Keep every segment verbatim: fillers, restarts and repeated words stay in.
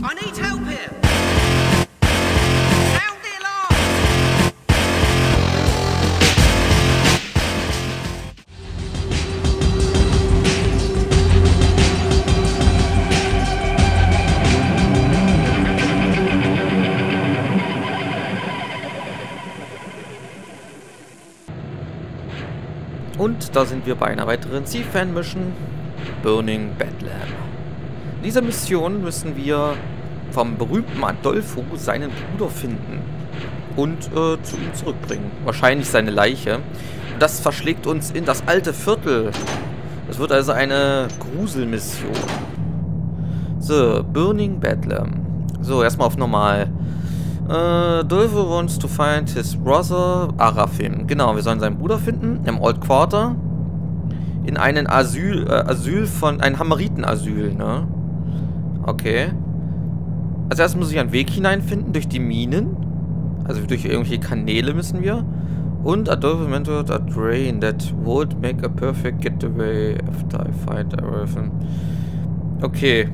I need help here. Sound the alarm. Und da sind wir bei einer weiteren C-Fan-Mission, Burning Bedlam. In dieser Mission müssen wir vom berühmten Adolfo seinen Bruder finden und äh, zu ihm zurückbringen. Wahrscheinlich seine Leiche. Und das verschlägt uns in das alte Viertel. Das wird also eine Gruselmission. So, Burning Bedlam. So, erstmal auf normal. Uh, Adolfo wants to find his brother Araphin. Genau, wir sollen seinen Bruder finden im Old Quarter. In einen Asyl, äh, Asyl von, ein Hammeriten-Asyl, ne? Okay. Als erstes muss ich einen Weg hineinfinden durch die Minen. Also durch irgendwelche Kanäle müssen wir. Und Adolfo mentored a drain that would make a perfect getaway after I find Araphin. Okay.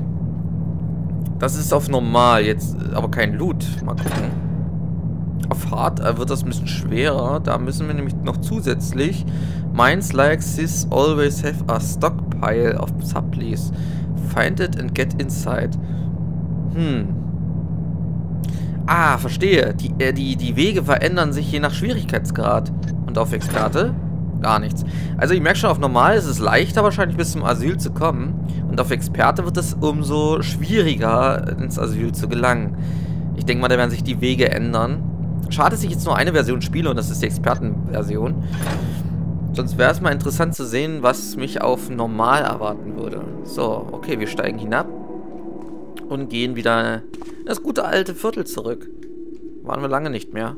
Das ist auf normal jetzt, aber kein Loot. Mal gucken. Auf hart wird das ein bisschen schwerer. Da müssen wir nämlich noch zusätzlich Mines like this always have a stockpile of supplies. Find it and get inside. Hm. Ah, verstehe. Die, äh, die, die Wege verändern sich je nach Schwierigkeitsgrad. Und auf Experte? Gar nichts. Also ich merke schon, auf normal ist es leichter wahrscheinlich bis zum Asyl zu kommen. Und auf Experte wird es umso schwieriger ins Asyl zu gelangen. Ich denke mal, da werden sich die Wege ändern. Schade, dass ich jetzt nur eine Version spiele und das ist die Expertenversion. Sonst wäre es mal interessant zu sehen, was mich auf normal erwarten würde. So, okay, wir steigen hinab und gehen wieder in das gute alte Viertel zurück. Waren wir lange nicht mehr.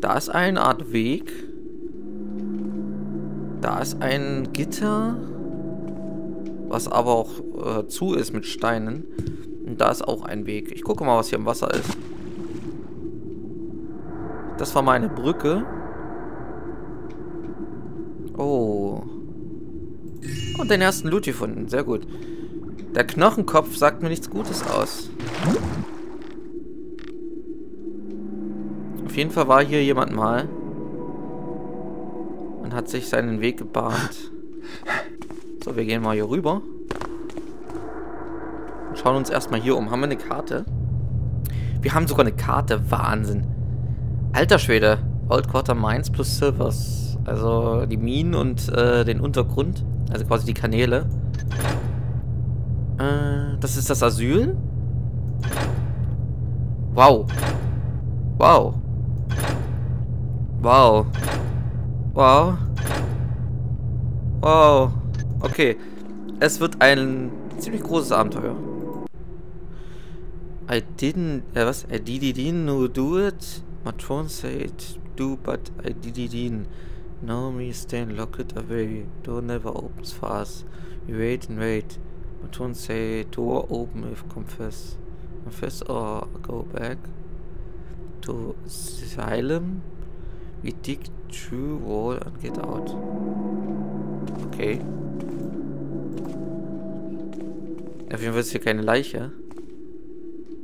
Da ist eine Art Weg. Da ist ein Gitter, was aber auch äh, zu ist mit Steinen. Und da ist auch ein Weg. Ich gucke mal, was hier im Wasser ist. Das war meine Brücke. Oh. Und den ersten Loot gefunden. Sehr gut. Der Knochenkopf sagt mir nichts Gutes aus. Auf jeden Fall war hier jemand mal. Und hat sich seinen Weg gebahnt. So, wir gehen mal hier rüber. Und schauen uns erstmal hier um. Haben wir eine Karte? Wir haben sogar eine Karte. Wahnsinn. Alter Schwede. Old Quarter Mines plus Silvers. Also die Minen und äh, den Untergrund. Also quasi die Kanäle. Äh, das ist das Asyl? Wow. Wow. Wow. Wow. Wow. Okay. Es wird ein ziemlich großes Abenteuer. I didn't... Äh, was? I didn't know do it. Matron said do, but I didn't. Now me stand locked away. Door never opens fast. We wait and wait. Matron say door open if confess. Confess or go back to asylum. We dig through wall and get out. Okay. Auf jeden Fall ist hier keine Leiche.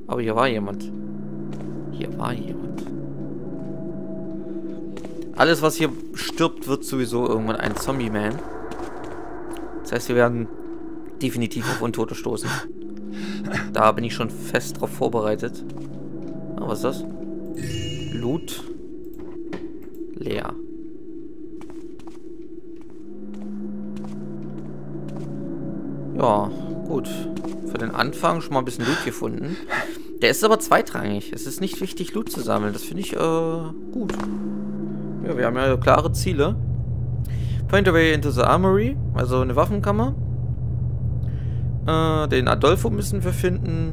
Aber hier war jemand. Hier war jemand. Alles, was hier stirbt, wird sowieso irgendwann ein Zombie-Man. Das heißt, wir werden definitiv auf Untote stoßen. Da bin ich schon fest drauf vorbereitet. Ah, was ist das? Loot. Leer. Ja, gut. Für den Anfang schon mal ein bisschen Loot gefunden. Der ist aber zweitrangig. Es ist nicht wichtig, Loot zu sammeln. Das finde ich, äh, gut. Ja, wir haben ja klare Ziele. Find a way into the Armory, also eine Waffenkammer. Äh, den Adolfo müssen wir finden.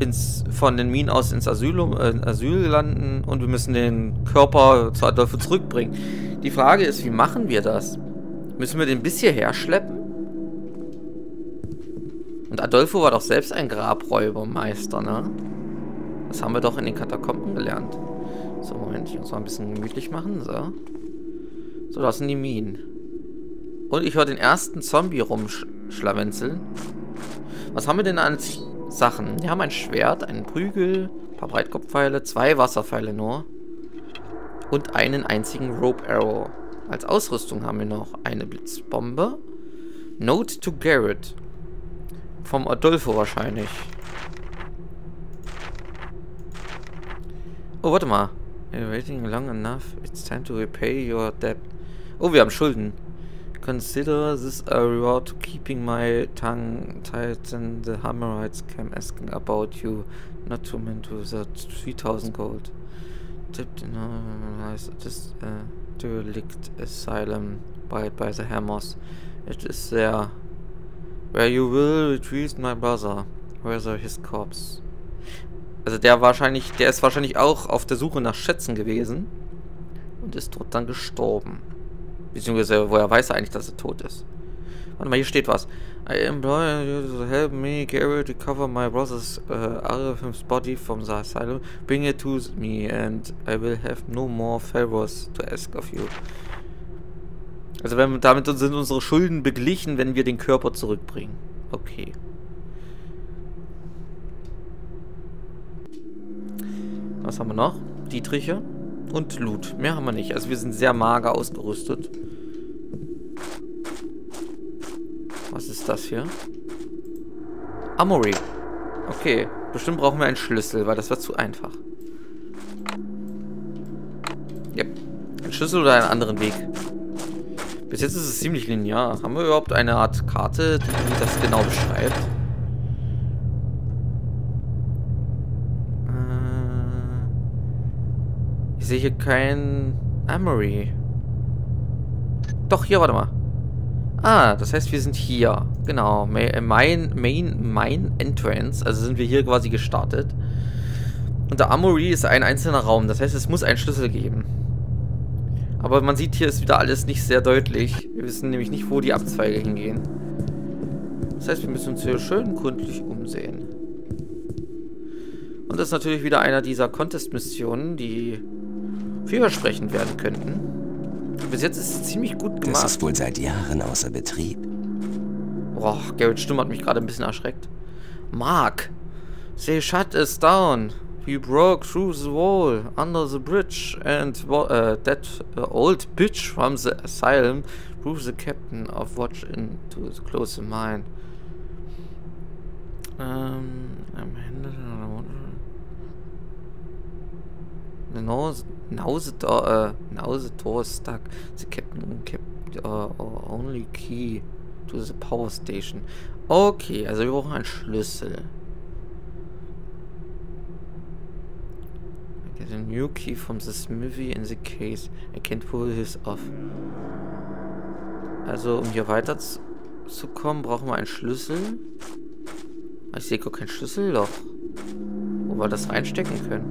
Ins, von den Minen aus ins Asyl, äh, Asyl landen. Und wir müssen den Körper zu Adolfo zurückbringen. Die Frage ist, wie machen wir das? Müssen wir den bis hierher schleppen? Und Adolfo war doch selbst ein Grabräubermeister, ne? Das haben wir doch in den Katakomben gelernt. So, Moment, ich muss mal ein bisschen gemütlich machen. So, so das sind die Minen. Und ich höre den ersten Zombie rumschlawenzeln. Was haben wir denn an Sachen. Wir haben ein Schwert, einen Prügel, ein paar Breitkopfpfeile, zwei Wasserpfeile nur und einen einzigen Rope Arrow. Als Ausrüstung haben wir noch eine Blitzbombe. Note to Garrett. Vom Adolfo wahrscheinlich. Oh, warte mal. You're waiting long enough. It's time to repay your debt. Oh, wir haben Schulden. Consider this a reward to keeping my tongue tight and the Hammerites came asking about you. Not to mention the three thousand gold. Tipped in a just uh, derelict asylum by, by the Hammers. It is there. Where you will retrieve my brother. Whether his corpse. Also der wahrscheinlich, der ist wahrscheinlich auch auf der Suche nach Schätzen gewesen. Und ist dort dann gestorben. Beziehungsweise, woher weiß er eigentlich, dass er tot ist? Warte mal, hier steht was. I implore you to help me, Garrett, recover my brother's uh, Araphin's body from the asylum. Bring it to me and I will have no more favors to ask of you. Also wenn, damit sind unsere Schulden beglichen, wenn wir den Körper zurückbringen. Okay. Was haben wir noch? Dietriche und Loot. Mehr haben wir nicht. Also wir sind sehr mager ausgerüstet. Was ist das hier? Armory. Okay. Bestimmt brauchen wir einen Schlüssel, weil das war zu einfach. Yep. Ein Schlüssel oder einen anderen Weg. Bis jetzt ist es ziemlich linear. Haben wir überhaupt eine Art Karte, die das genau beschreibt? Ich sehe hier kein Armory. Doch, hier, warte mal. Ah, das heißt, wir sind hier. Genau, Main, Main, Main Entrance. Also sind wir hier quasi gestartet. Und der Armory ist ein einzelner Raum. Das heißt, es muss einen Schlüssel geben. Aber man sieht, hier ist wieder alles nicht sehr deutlich. Wir wissen nämlich nicht, wo die Abzweige hingehen. Das heißt, wir müssen uns hier schön gründlich umsehen. Und das ist natürlich wieder einer dieser Contest-Missionen, die vielversprechend werden könnten. Bis jetzt ist es ziemlich gut gemacht. Das ist wohl seit Jahren außer Betrieb. Boah, Garrett's Stimme hat mich gerade ein bisschen erschreckt. Mark, they shut us down. We broke through the wall, under the bridge, and uh, that uh, old bitch from the asylum proved the captain of watch in to close the mine. Um, I'm handling another one. No, now the door, uh, now the door is stuck. The captain kept uh, our only key to the power station. Okay, also wir brauchen einen Schlüssel. I get a new key from the smithy in the case. I can't pull this off. Also um hier weiterzukommen, brauchen wir einen Schlüssel. Ich sehe gar kein Schlüsselloch, wo wir das reinstecken können.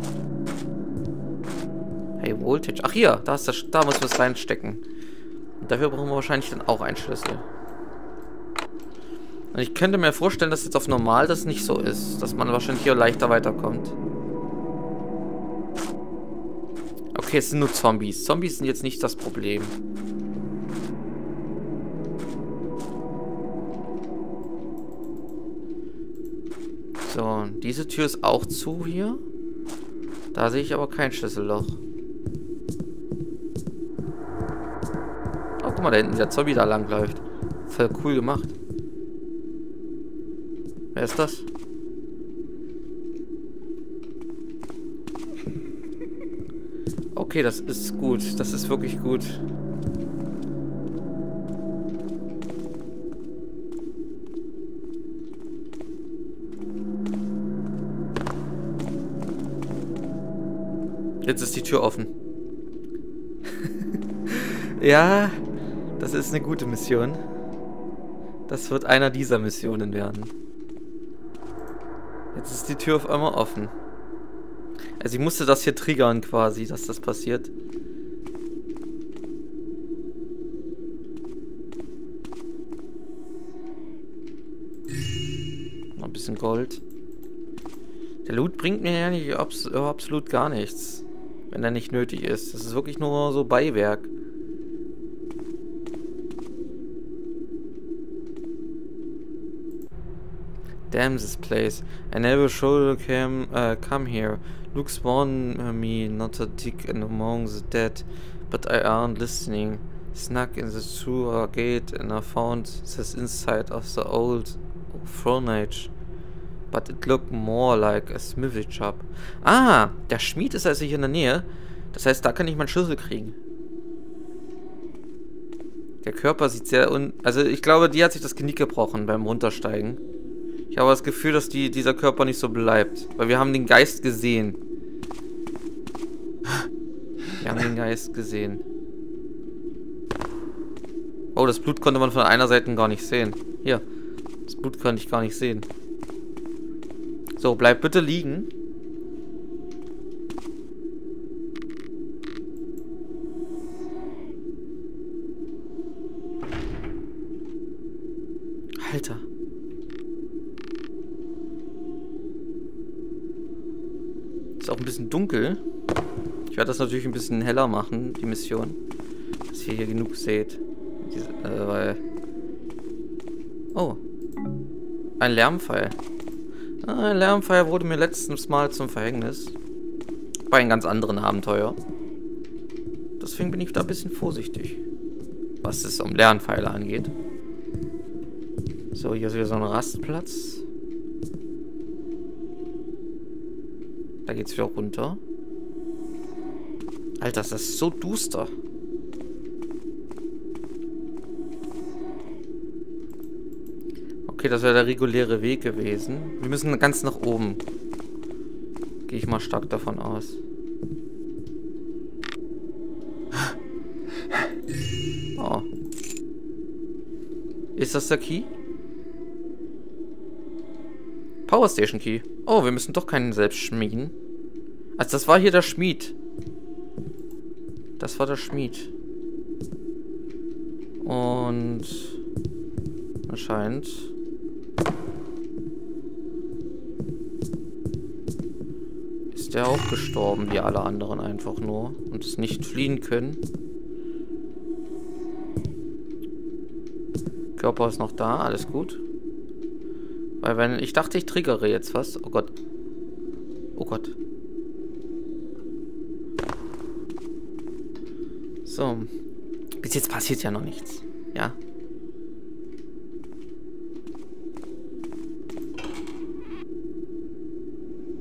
Hey, Voltage. Ach, hier. Da, ist das, da müssen wir es reinstecken. Und dafür brauchen wir wahrscheinlich dann auch einen Schlüssel. Und ich könnte mir vorstellen, dass jetzt auf normal das nicht so ist. Dass man wahrscheinlich hier leichter weiterkommt. Okay, es sind nur Zombies. Zombies sind jetzt nicht das Problem. So, diese Tür ist auch zu hier. Da sehe ich aber kein Schlüsselloch. Oh, guck mal, da hinten der Zombie da lang läuft. Voll cool gemacht. Wer ist das? Okay, das ist gut. Das ist wirklich gut. Jetzt ist die Tür offen. Ja, das ist eine gute Mission. Das wird einer dieser Missionen werden. Jetzt ist die Tür auf einmal offen. Also ich musste das hier triggern quasi, dass das passiert. Noch ein bisschen Gold. Der Loot bringt mir ja nicht, abs- absolut gar nichts. Wenn er nicht nötig ist. Das ist wirklich nur so Beiwerk. Damn this place. I never should have uh, come here. Luke sworn me not a dick and among the dead, but I aren't listening. Snuck in the sewer gate and I found this inside of the old frontage. But it looked more like a smithy shop. Ah, der Schmied ist also hier in der Nähe. Das heißt, da kann ich meinen Schlüssel kriegen. Der Körper sieht sehr un... Also ich glaube, die hat sich das Genick gebrochen beim Runtersteigen. Ich habe das Gefühl, dass die, dieser Körper nicht so bleibt. Weil wir haben den Geist gesehen. Wir haben den Geist gesehen. Oh, das Blut konnte man von einer Seite gar nicht sehen. Hier, das Blut konnte ich gar nicht sehen. So, bleib bitte liegen. Alter. Ist auch ein bisschen dunkel. Ich werde das natürlich ein bisschen heller machen, die Mission. Dass ihr hier genug seht. Diese, äh, weil oh. Ein Lärmpfeil. Ein Lärmpfeil wurde mir letztes Mal zum Verhängnis. Bei einem ganz anderen Abenteuer. Deswegen bin ich da ein bisschen vorsichtig. Was es um Lärmpfeile angeht. So, hier ist wieder so ein Rastplatz. Da geht's wieder runter. Alter, das ist so duster. Okay, das wäre der reguläre Weg gewesen. Wir müssen ganz nach oben. Gehe ich mal stark davon aus. Oh. Ist das der Key? Power Station Key. Oh, wir müssen doch keinen selbst schmieden. Also das war hier der Schmied. Das war der Schmied. Und anscheinend... der auch gestorben, wie alle anderen einfach nur. Und es nicht fliehen können. Körper ist noch da, alles gut. Weil wenn... Ich dachte, ich triggere jetzt was. Oh Gott. Oh Gott. So. Bis jetzt passiert ja noch nichts. Ja.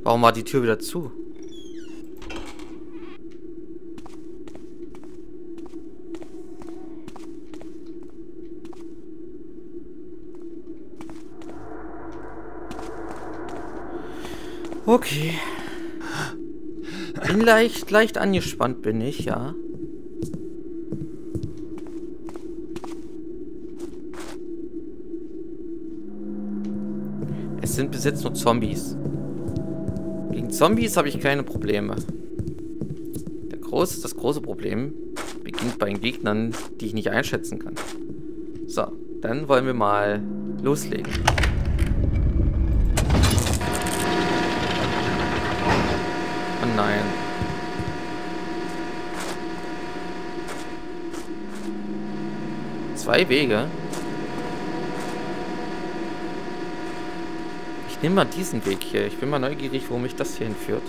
Warum war die Tür wieder zu? Okay. Bin leicht, leicht angespannt bin ich, ja. Es sind bis jetzt nur Zombies. Gegen Zombies habe ich keine Probleme. Der große, das große Problem beginnt bei den Gegnern, die ich nicht einschätzen kann. So, dann wollen wir mal loslegen. Nein. Zwei Wege. Ich nehme mal diesen Weg hier. Ich bin mal neugierig, wo mich das hier hinführt.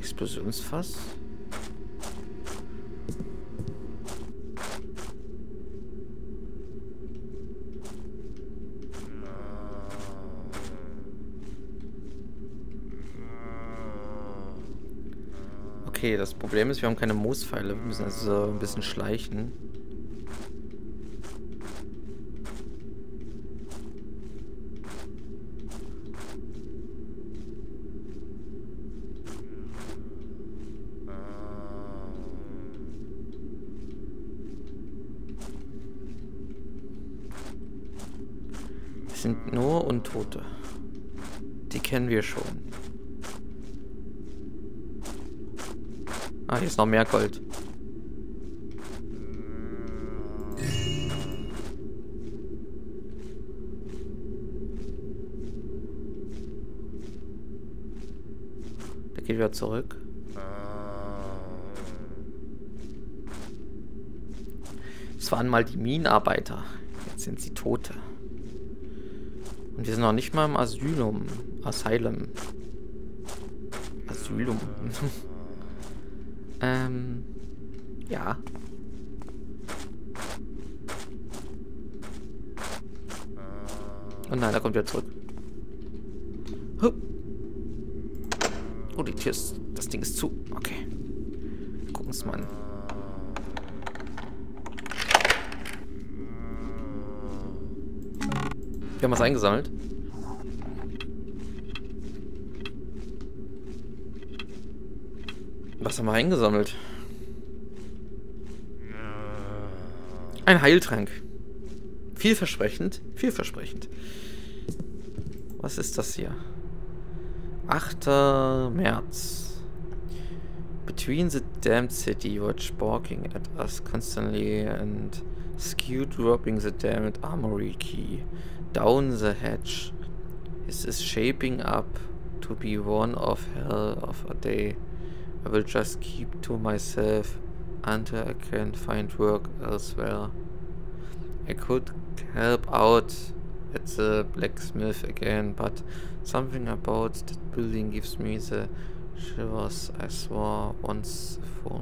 Explosionsfass. Okay, das Problem ist, wir haben keine Moospfeile. Wir müssen also ein bisschen schleichen. Es sind nur Untote. Die kennen wir schon. Ah, hier ist noch mehr Gold. Der geht wieder zurück. Es waren mal die Minenarbeiter. Jetzt sind sie Tote. Und wir sind noch nicht mal im Asylum. Asylum. Asylum. ähm. Ja. Oh nein, da kommt er zurück. Hup. Oh, die Tür ist... Das Ding ist zu. Okay. Wir gucken es mal an. Wir haben was eingesammelt. Was haben wir eingesammelt? Ein Heiltrank. Vielversprechend. Vielversprechend. Was ist das hier? achter März. Between the damned city were barking at us constantly and skew dropping the damned armory key down the hatch. This is shaping up to be one of hell of a day. I will just keep to myself until I can find work elsewhere. I could help out at the blacksmith again, but something about that building gives me the shivers I saw once before.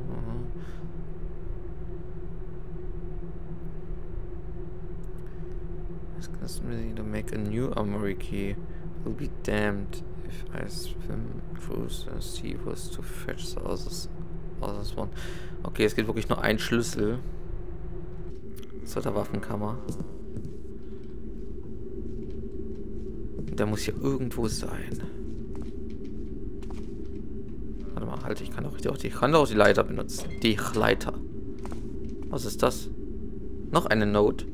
It's constantly to make a new armory key. Will be damned if I swim through the sea was to fetch the others, others one. Okay, es gibt wirklich nur einen Schlüssel zu der Waffenkammer. Der muss hier irgendwo sein. Warte mal, halt, ich kann doch die, ich kann doch die Leiter benutzen. Die Leiter. Was ist das? Noch eine Note.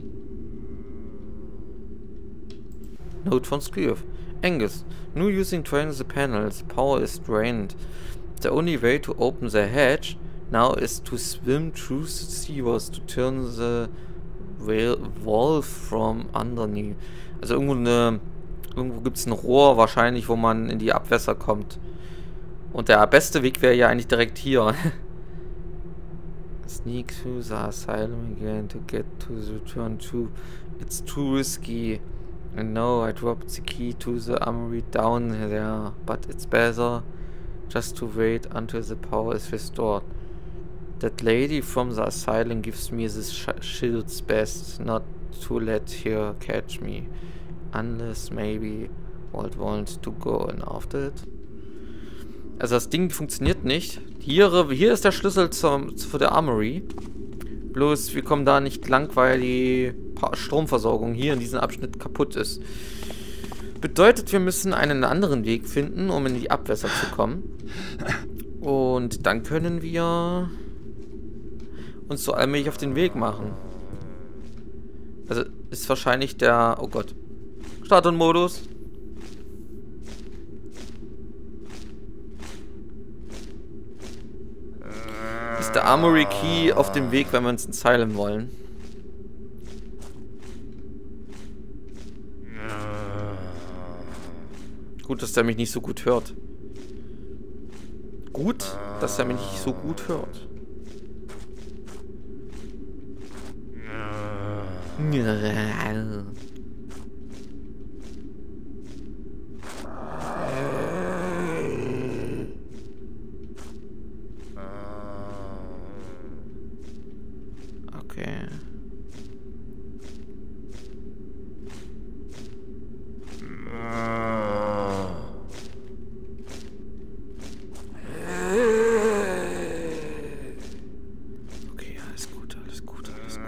Note von Skriev. Angus, new using train the panels. Power is drained. The only way to open the hatch now is to swim through the sewers to turn the valve from underneath. Also irgendwo eine... Irgendwo gibt es ein Rohr wahrscheinlich, wo man in die Abwässer kommt. Und der beste Weg wäre ja eigentlich direkt hier. Sneak through the asylum again to get to the turn two. It's too risky. And no, I dropped the key to the armory down there, but it's better just to wait until the power is restored. That lady from the asylum gives me this sh shield's best, not to let her catch me, unless maybe Walt wants to go and after it. Also das Ding funktioniert nicht. Hier, hier ist der Schlüssel zum, für der Armory. Bloß wir kommen da nicht lang, weil die Stromversorgung hier in diesem Abschnitt kaputt ist. Bedeutet, wir müssen einen anderen Weg finden, um in die Abwässer zu kommen. Und dann können wir uns so allmählich auf den Weg machen. Also ist wahrscheinlich der... Oh Gott. Start und Modus. Ist der Armory Key auf dem Weg, wenn wir uns ins Asylum wollen? Gut, dass der mich nicht so gut hört. Gut, dass er mich nicht so gut hört. Okay. Okay, alles gut, alles gut, alles gut.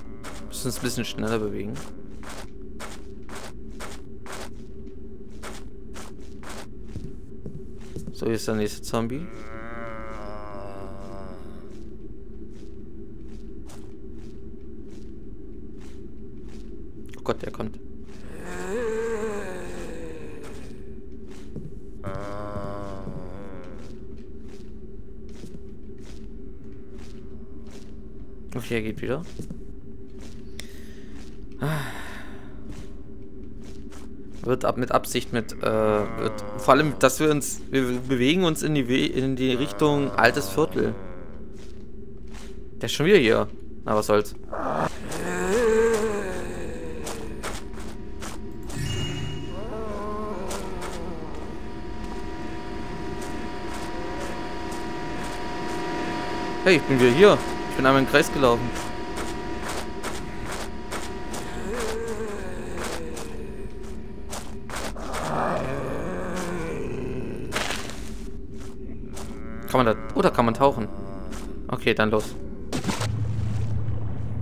Wir müssen uns ein bisschen schneller bewegen. So, hier ist der nächste Zombie. Oh Gott, der kommt. Okay, er geht wieder. wird ab mit Absicht mit, äh, wird, vor allem, dass wir uns, wir bewegen uns in die, We in die Richtung altes Viertel. Der ist schon wieder hier. Na, was soll's. Hey, ich bin wieder hier. Ich bin einmal im Kreis gelaufen. Kann man da... Oder kann man tauchen? Okay, dann los.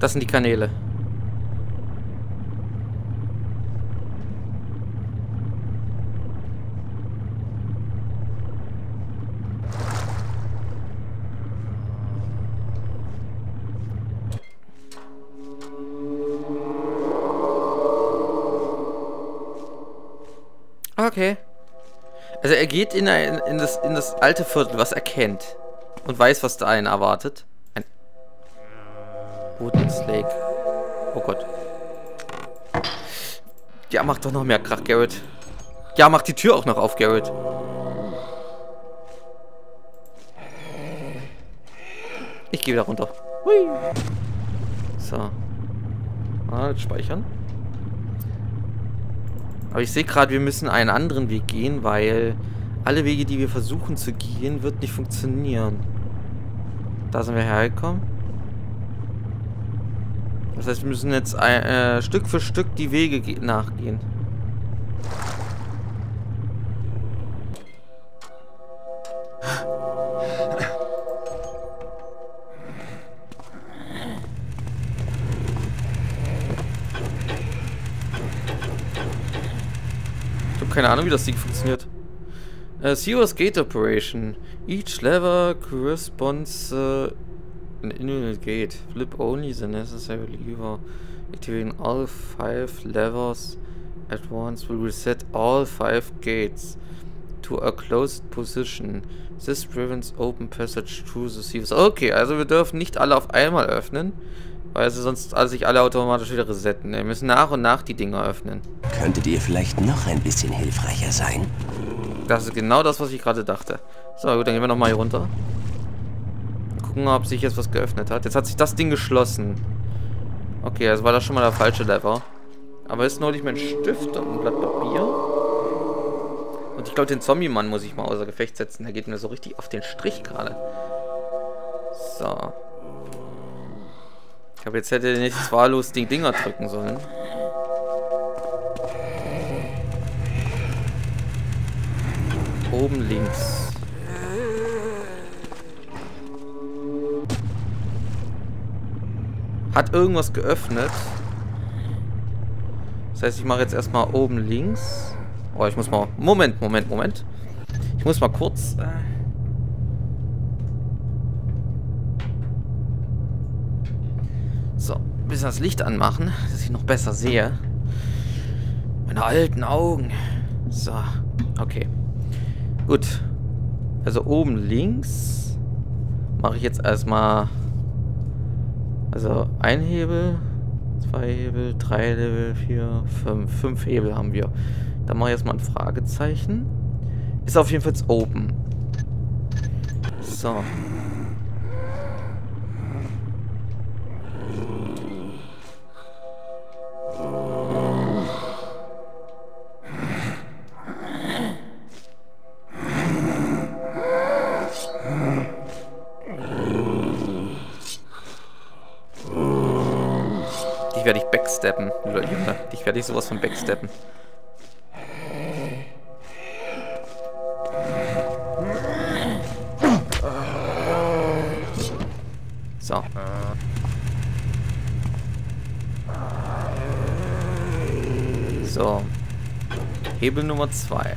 Das sind die Kanäle. Okay. Also er geht in, ein, in, das, in das alte Viertel, was er kennt. Und weiß, was da einen erwartet. Ein Woodlands Lake. Oh Gott. Ja, mach doch noch mehr Krach, Garrett. Ja, mach die Tür auch noch auf, Garrett. Ich gehe wieder runter. Hui. So. Mal speichern. Aber ich sehe gerade, wir müssen einen anderen Weg gehen, weil alle Wege, die wir versuchen zu gehen, wird nicht funktionieren. Da sind wir hergekommen. Das heißt, wir müssen jetzt ein, äh, Stück für Stück die Wege nachgehen. Keine Ahnung, wie das Ding funktioniert. Uh, Serious Gate Operation. Each lever corresponds uh, an individual gate. Flip only the necessary lever. Activating all five levers at once will reset all five gates to a closed position. This prevents open passage through the sewers. Okay, also wir dürfen nicht alle auf einmal öffnen, weil sie sonst also sich alle automatisch wieder resetten. Wir müssen nach und nach die Dinger öffnen. Könntet ihr vielleicht noch ein bisschen hilfreicher sein? Das ist genau das, was ich gerade dachte. So, gut, dann gehen wir nochmal hier runter. Gucken, ob sich jetzt was geöffnet hat. Jetzt hat sich das Ding geschlossen. Okay, also war das schon mal der falsche Lever. Aber jetzt hole ich mir einen Stift und ein Blatt Papier. Und ich glaube, den Zombie-Mann muss ich mal außer Gefecht setzen. Der geht mir so richtig auf den Strich gerade. So. Ich glaube, jetzt hätte er nicht wahllos die Dinger drücken sollen. Oben links. Hat irgendwas geöffnet. Das heißt, ich mache jetzt erstmal oben links. Oh, ich muss mal... Moment, Moment, Moment. Ich muss mal kurz... So, ein bisschen das Licht anmachen, dass ich noch besser sehe. Meine alten Augen. So, okay. Gut. Also oben links mache ich jetzt erstmal. Also ein Hebel, zwei Hebel, drei Hebel, vier, fünf. Fünf Hebel haben wir. Dann mache ich erstmal ein Fragezeichen. Ist auf jeden Fall open. So. Werde ich backsteppen. Ich werde ich sowas von backsteppen. So. So. Hebel Nummer zwei.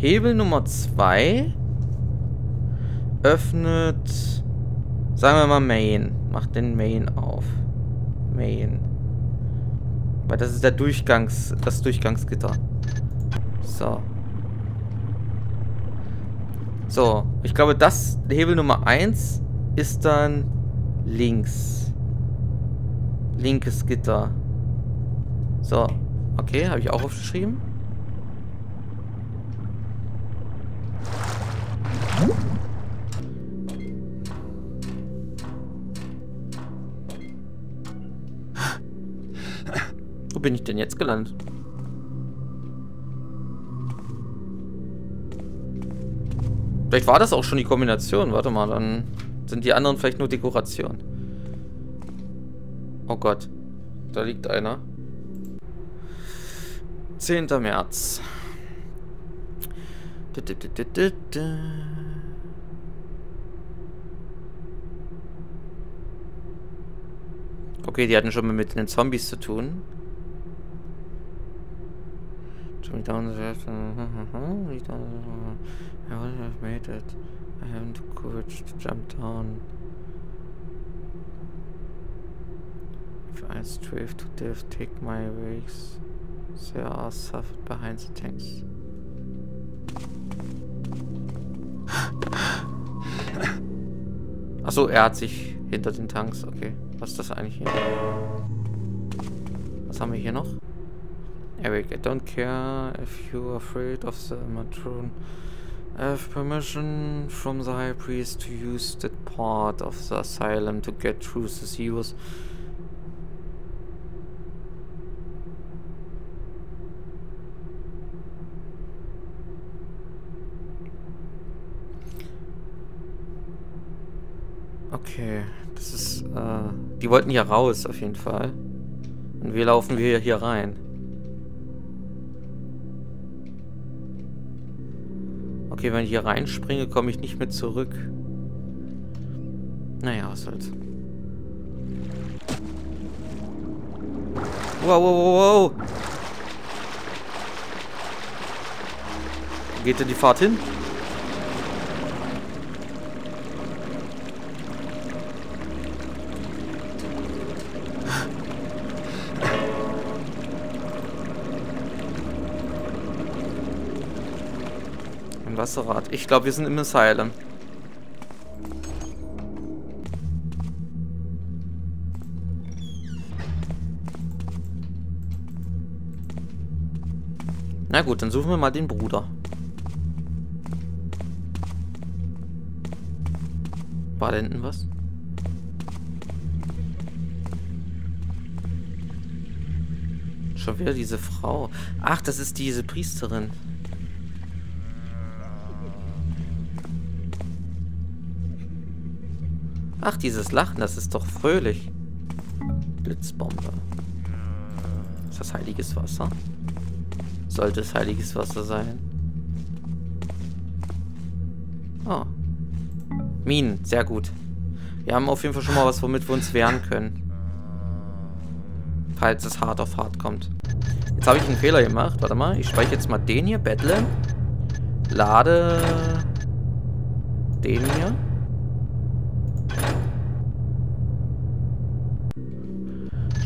Hebel Nummer zwei öffnet, sagen wir mal Main. Macht den Main auf. Main. Weil das ist der Durchgangs, das Durchgangsgitter. So. So. Ich glaube, das Hebel Nummer eins ist dann links. Linkes Gitter. So. Okay, habe ich auch aufgeschrieben. Wo bin ich denn jetzt gelandet? Vielleicht war das auch schon die Kombination. Warte mal, dann sind die anderen vielleicht nur Dekoration. Oh Gott, da liegt einer. zehnter März. Okay, die hatten schon mal mit den Zombies zu tun. I haven't the courage to jump down. If I strive to death, take my risks. There are suffered behind the tanks. Achso, er hat sich hinter den Tanks. Okay, was ist das eigentlich hier? Was haben wir hier noch? Eric, I don't care if you are afraid of the Matron. I have permission from the High Priest to use that part of the asylum to get through the sewers. Okay, das ist, äh, die wollten hier raus, auf jeden Fall. Und wir laufen wir hier rein. Okay, wenn ich hier reinspringe, komme ich nicht mehr zurück. Naja, was soll's. Wow, wow, wow, wow. Geht denn die Fahrt hin? Wasserrad. Ich glaube, wir sind im Asylum. Na gut, dann suchen wir mal den Bruder. War da hinten was? Schon wieder diese Frau. Ach, das ist diese Priesterin. Ach, dieses Lachen, das ist doch fröhlich. Blitzbombe. Ist das heiliges Wasser? Sollte es heiliges Wasser sein? Oh. Minen, sehr gut. Wir haben auf jeden Fall schon mal was, womit wir uns wehren können. Falls es hart auf hart kommt. Jetzt habe ich einen Fehler gemacht. Warte mal, ich speichere jetzt mal den hier. Bedlam. Lade. Den hier.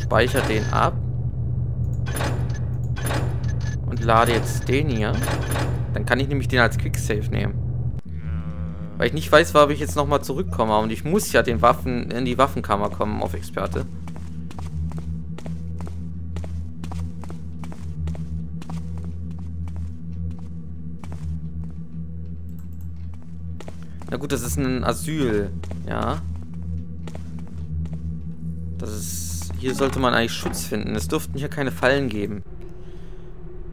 Speichere den ab und lade jetzt den hier. Dann kann ich nämlich den als Quicksave nehmen. Weil ich nicht weiß, ob ich jetzt nochmal zurückkomme. Und ich muss ja den Waffen in die Waffenkammer kommen auf Experte. Na gut, das ist ein Asyl. Ja. Das ist... Hier sollte man eigentlich Schutz finden. Es dürften hier keine Fallen geben.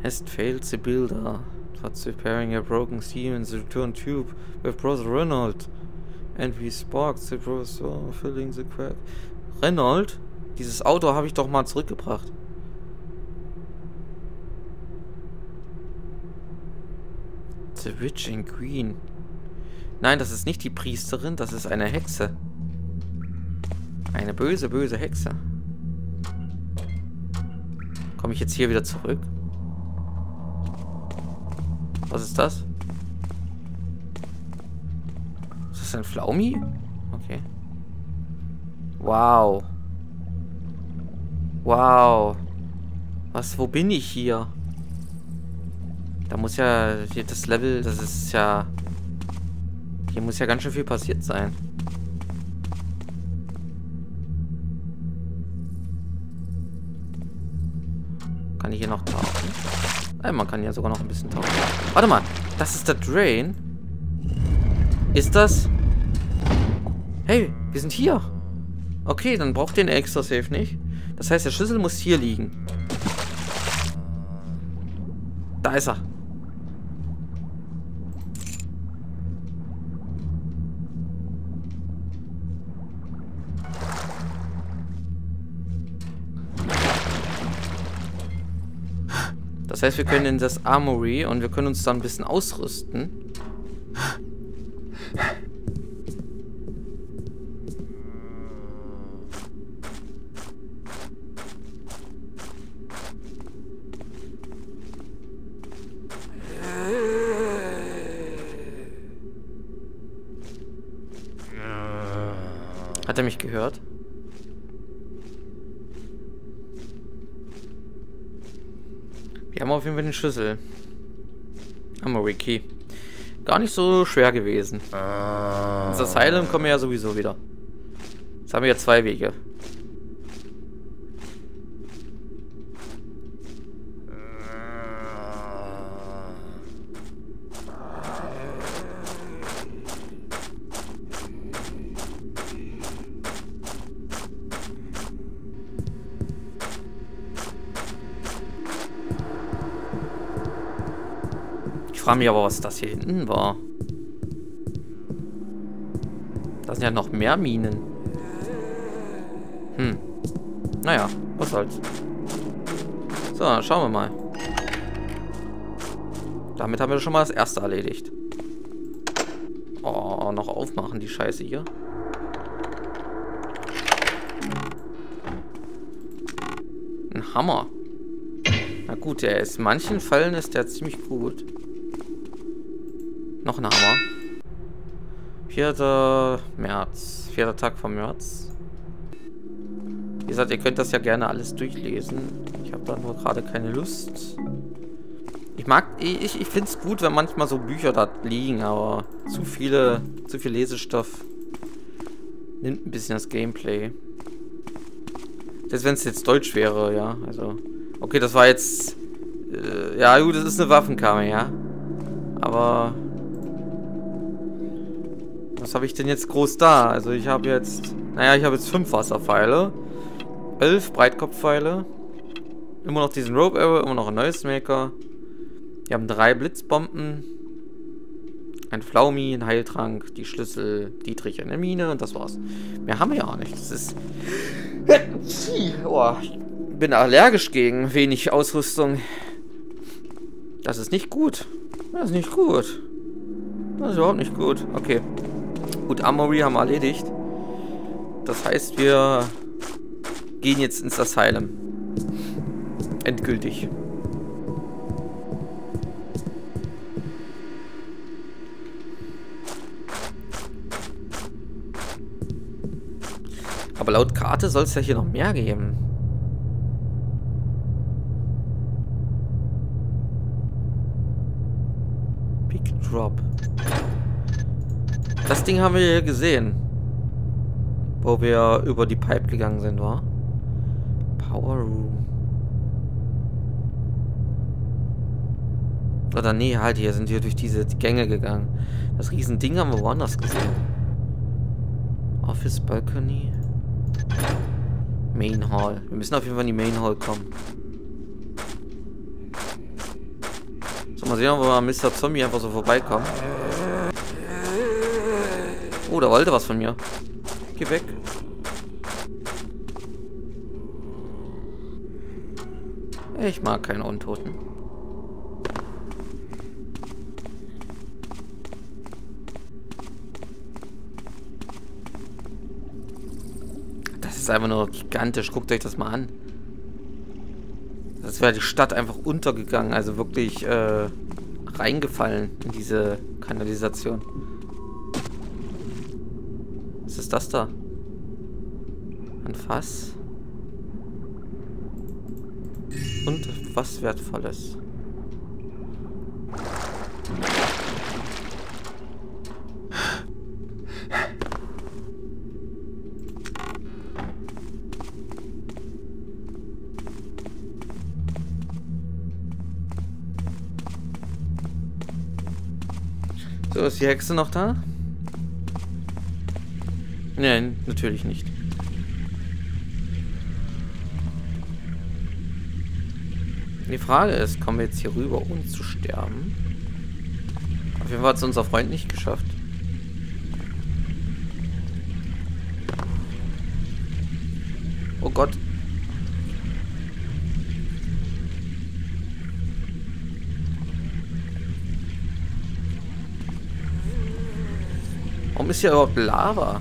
Hast failed the builder. What's repairing a broken seam in the return tube with Brother Reynolds. And we sparked the brother filling the crack. Reynolds? Dieses Auto habe ich doch mal zurückgebracht. The Witch in Green. Nein, das ist nicht die Priesterin, das ist eine Hexe. Eine böse, böse Hexe. Komme ich jetzt hier wieder zurück? Was ist das? Ist das ein Flaumi? Okay. Wow. Wow. Was, wo bin ich hier? Da muss ja hier das Level, das ist ja... Hier muss ja ganz schön viel passiert sein. Kann ich hier noch tauchen? Ey, man kann ja sogar noch ein bisschen tauchen. Warte mal, das ist der Drain. Ist das? Hey, wir sind hier. Okay, dann braucht den extra Safe nicht. Das heißt, der Schlüssel muss hier liegen. Da ist er. Das heißt, wir können in das Armory und wir können uns da ein bisschen ausrüsten. Hat er mich gehört? Wir haben auf jeden Fall den Schlüssel. Armory Key. Gar nicht so schwer gewesen. Ins Asylum kommen wir ja sowieso wieder. Jetzt haben wir ja zwei Wege. Ich frage mich aber, was das hier hinten war. Da sind ja noch mehr Minen. Hm. Naja, was soll's. So, schauen wir mal. Damit haben wir schon mal das erste erledigt. Oh, noch aufmachen, die Scheiße hier. Ein Hammer. Na gut, der ist. In manchen Fällen ist der ziemlich gut. Noch ein Hammer. vierter März. Vierter Tag vom März. Wie gesagt, ihr könnt das ja gerne alles durchlesen. Ich habe da nur gerade keine Lust. Ich mag, ich, ich finde es gut, wenn manchmal so Bücher da liegen, aber zu viele, zu viel Lesestoff nimmt ein bisschen das Gameplay. Selbst wenn es jetzt Deutsch wäre, ja, also. Okay, das war jetzt, äh, ja gut, das ist eine Waffenkammer, ja. Aber was habe ich denn jetzt groß da? Also ich habe jetzt... Naja, ich habe jetzt fünf Wasserpfeile. elf Breitkopfpfeile. Immer noch diesen Rope Arrow, immer noch ein Noisemaker. Wir haben drei Blitzbomben. Ein Flaumi, ein Heiltrank, die Schlüssel, Dietrich in der Mine und das war's. Mehr haben wir ja auch nicht. Das ist... Oh, ich bin allergisch gegen wenig Ausrüstung. Das ist nicht gut. Das ist nicht gut. Das ist überhaupt nicht gut. Okay. Gut, Armory haben wir erledigt. Das heißt, wir gehen jetzt ins Asylum. Endgültig. Aber laut Karte soll es ja hier noch mehr geben. Big Drop. Das Ding haben wir hier gesehen. Wo wir über die Pipe gegangen sind, war? Power Room. Oder nee, halt, hier sind wir durch diese Gänge gegangen. Das Riesending haben wir woanders gesehen. Office Balcony. Main Hall. Wir müssen auf jeden Fall in die Main Hall kommen. So, mal sehen, ob wir Mister Zombie einfach so vorbeikommen. Oh, da wollte was von mir. Geh weg. Ich mag keine Untoten. Das ist einfach nur gigantisch. Guckt euch das mal an. Das wäre die Stadt einfach untergegangen. Also wirklich äh, reingefallen in diese Kanalisation. Was ist das da? Ein Fass. Und was Wertvolles. So, ist die Hexe noch da? Nein, natürlich nicht. Die Frage ist, kommen wir jetzt hier rüber, um zu sterben? Auf jeden Fall hat es unser Freund nicht geschafft. Oh Gott. Warum ist hier überhaupt Lava?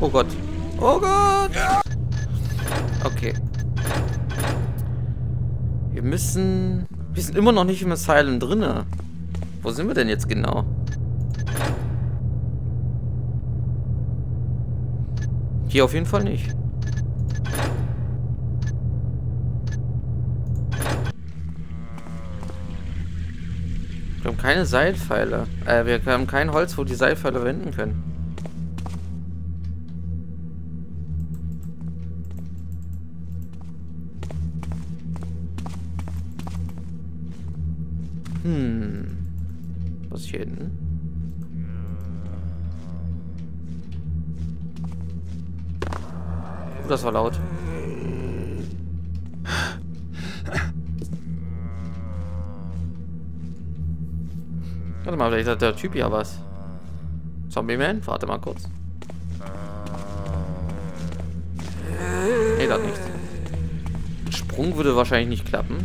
Oh Gott. Oh Gott! Okay. Wir müssen... Wir sind immer noch nicht im Asylum drinne. Wo sind wir denn jetzt genau? Hier auf jeden Fall nicht. Wir haben keine Seilpfeile. Äh, wir haben kein Holz, wo die Seilpfeile wenden können. Hm. Was ist hier hinten? Oh, das war laut. Warte mal, vielleicht hat der Typ ja was. Zombie-Man? Warte mal kurz. Nee, das nicht. Ein Sprung würde wahrscheinlich nicht klappen.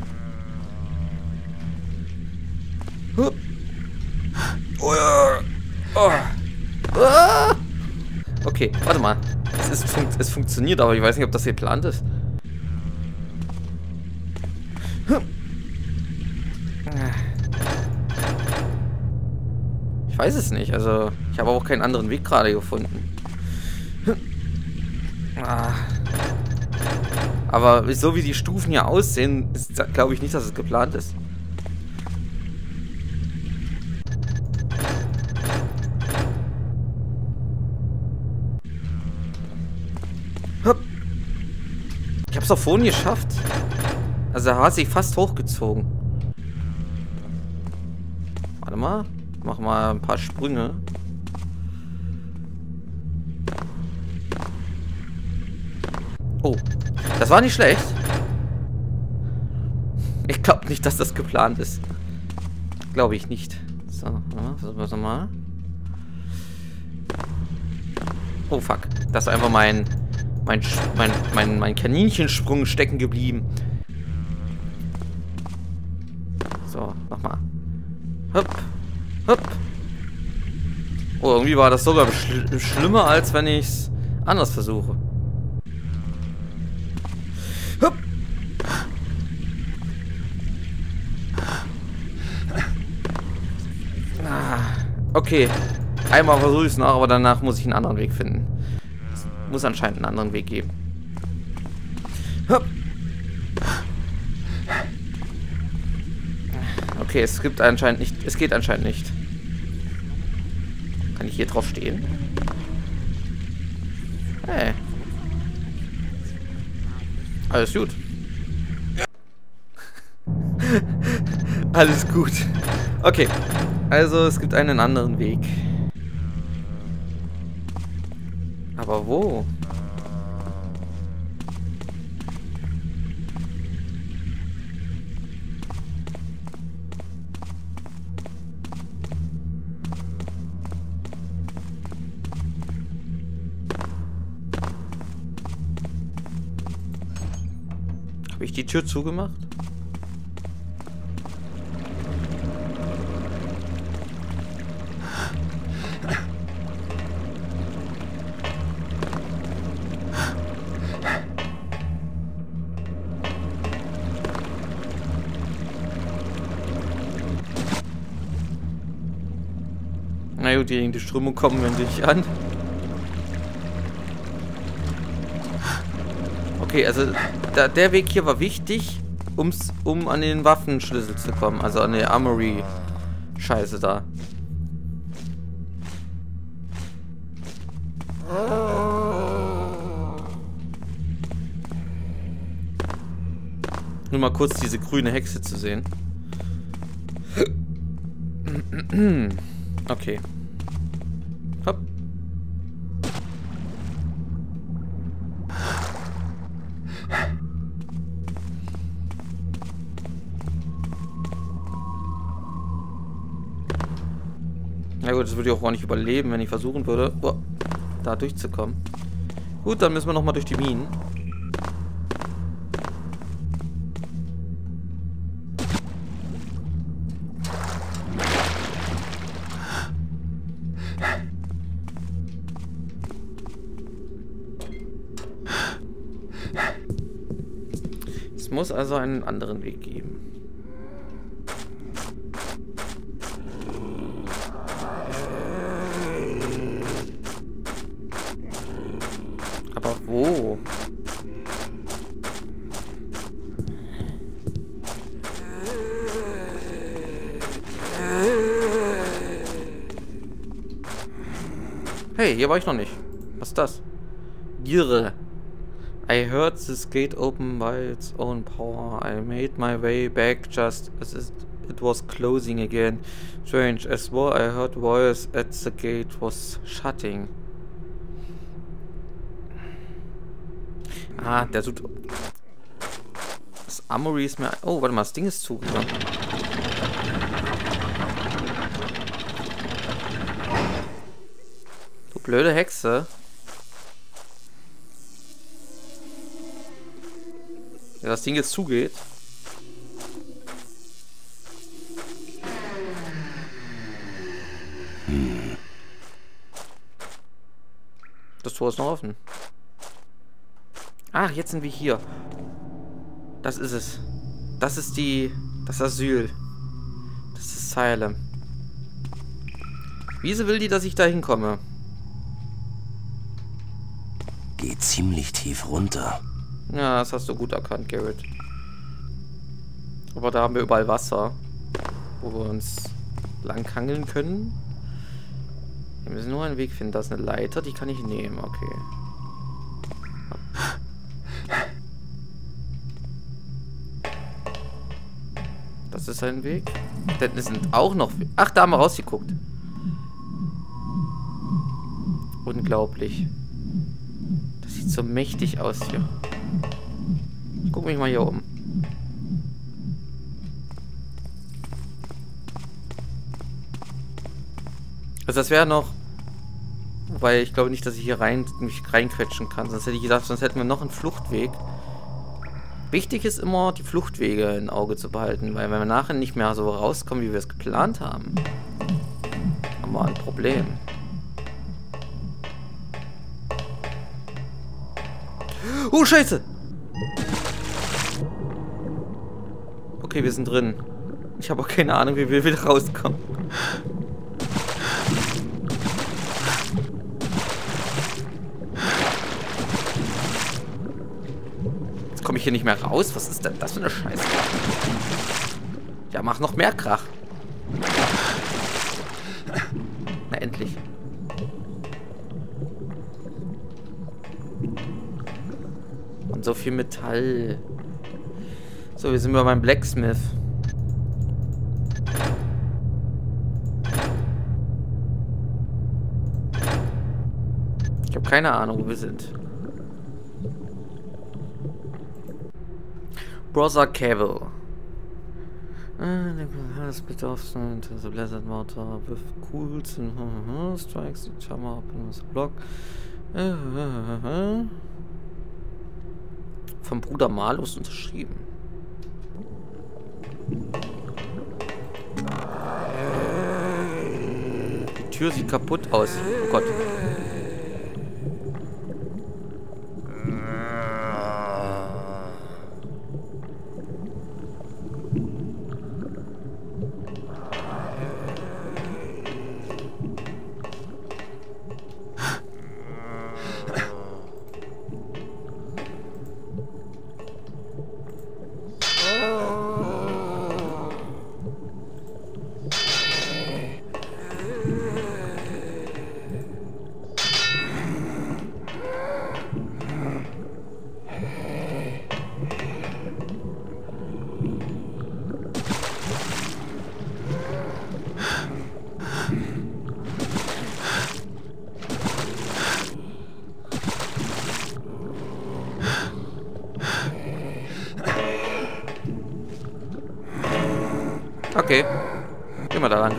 Hup. Okay, warte mal. Es, ist fun es funktioniert, aber ich weiß nicht, ob das geplant ist. Hup. Ich weiß es nicht, also ich habe auch keinen anderen Weg gerade gefunden. Aber so wie die Stufen hier aussehen, glaube ich nicht, dass es geplant ist. Ich habe es auch vorhin geschafft. Also er hat sich fast hochgezogen. Warte mal. Mach mal ein paar Sprünge. Oh, das war nicht schlecht. Ich glaube nicht, dass das geplant ist. Glaube ich nicht. So, ja, versuchen wir mal. Oh fuck, das ist einfach mein mein mein mein mein Kaninchensprung stecken geblieben. So, nochmal. Hopp. Hopp. Oh, irgendwie war das sogar schl schlimmer, als wenn ich es anders versuche. Hopp. Ah, okay. Einmal versuche ich es noch, aber danach muss ich einen anderen Weg finden. Es muss anscheinend einen anderen Weg geben. Hopp. Okay, es gibt anscheinend nicht. Es geht anscheinend nicht. Kann ich hier drauf stehen? Hey. Alles gut. Alles gut. Okay. Also, es gibt einen anderen Weg. Aber wo? Habe ich die Tür zugemacht? Na gut, die Strömung kommen wir nicht an. Okay, also da, der Weg hier war wichtig, um's, um an den Waffenschlüssel zu kommen. Also an die Armory-Scheiße da. Nur mal kurz diese grüne Hexe zu sehen. Okay. Hopp. Na gut, das würde ich auch gar nicht überleben, wenn ich versuchen würde, oh, da durchzukommen. Gut, dann müssen wir nochmal durch die Minen. Es muss also einen anderen Weg geben. Aber wo? Hey, hier war ich noch nicht. Was ist das? Girre. I heard this gate open by its own power. I made my way back just as it was closing again. Strange, as well I heard voice at the gate was shutting. Ah, der tut... Das Armory ist mir... Oh, warte mal, das Ding ist zugegangen. Du blöde Hexe. Wenn das Ding jetzt zugeht. Hm. Das Tor ist noch offen. Ach, jetzt sind wir hier. Das ist es. Das ist die... Das Asyl. Das ist Asylum. Wieso will die, dass ich da hinkomme? Geht ziemlich tief runter. Ja, das hast du gut erkannt, Garrett. Aber da haben wir überall Wasser, wo wir uns langhangeln können. Wir müssen nur einen Weg finden. Da ist eine Leiter, die kann ich nehmen. Okay. Das ist ein Weg. Da sind auch noch... Ach, da haben wir rausgeguckt. Unglaublich. Das sieht so mächtig aus hier. Guck mich mal hier um. Also das wäre noch... Weil ich glaube nicht, dass ich hier rein, mich reinquetschen kann. Sonst hätte ich gedacht, sonst hätten wir noch einen Fluchtweg. Wichtig ist immer, die Fluchtwege im Auge zu behalten. Weil wenn wir nachher nicht mehr so rauskommen, wie wir es geplant haben, haben wir ein Problem. Oh, Scheiße! Okay, wir sind drin. Ich habe auch keine Ahnung, wie wir wieder rauskommen. Jetzt komme ich hier nicht mehr raus. Was ist denn das für eine Scheiße? Ja, mach noch mehr Krach. Na, endlich. So viel Metall. So, wir sind bei meinem Blacksmith. Ich habe keine Ahnung, wo wir sind. Brother Cavill. This bit of the blessed water with cools and strikes each other up in the block. Vom Bruder Malus unterschrieben. Die Tür sieht kaputt aus. Oh Gott. Okay. Gehen wir da lang.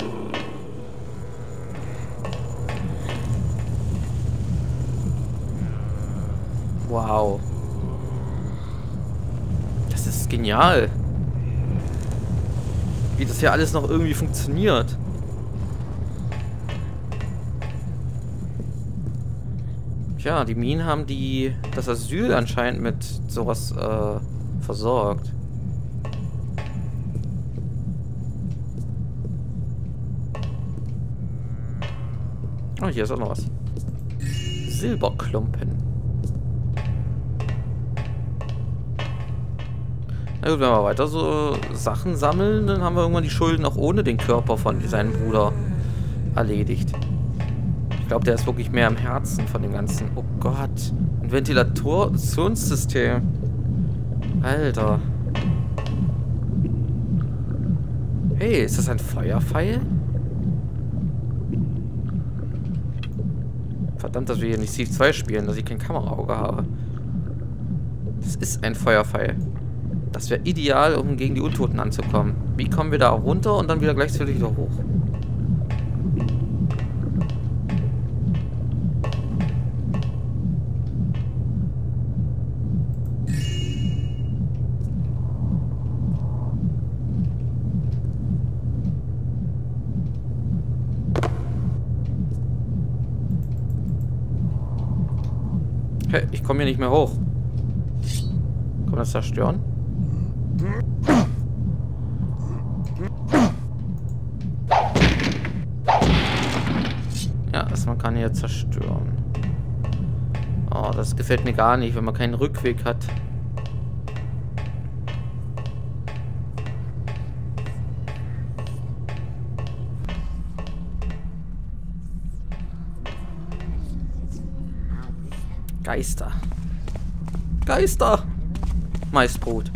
Wow. Das ist genial. Wie das hier alles noch irgendwie funktioniert. Tja, die Minen haben die das Asyl anscheinend mit sowas äh, versorgt. Oh, hier ist auch noch was. Silberklumpen. Na gut, wenn wir weiter so Sachen sammeln, dann haben wir irgendwann die Schulden auch ohne den Körper von seinem Bruder erledigt. Ich glaube, der ist wirklich mehr im Herzen von dem Ganzen. Oh Gott. Ein Ventilationssystem. Alter. Hey, ist das ein Feuerpfeil? Verdammt, dass wir hier nicht Thief zwei spielen, dass ich kein Kameraauge habe. Das ist ein Feuerpfeil. Das wäre ideal, um gegen die Untoten anzukommen. Wie kommen wir da runter und dann wieder gleichzeitig wieder hoch? Ich komme hier nicht mehr hoch. Kann man das zerstören? Ja, das man kann hier zerstören. Oh, das gefällt mir gar nicht, wenn man keinen Rückweg hat. Geister. Geister! Maisbrot.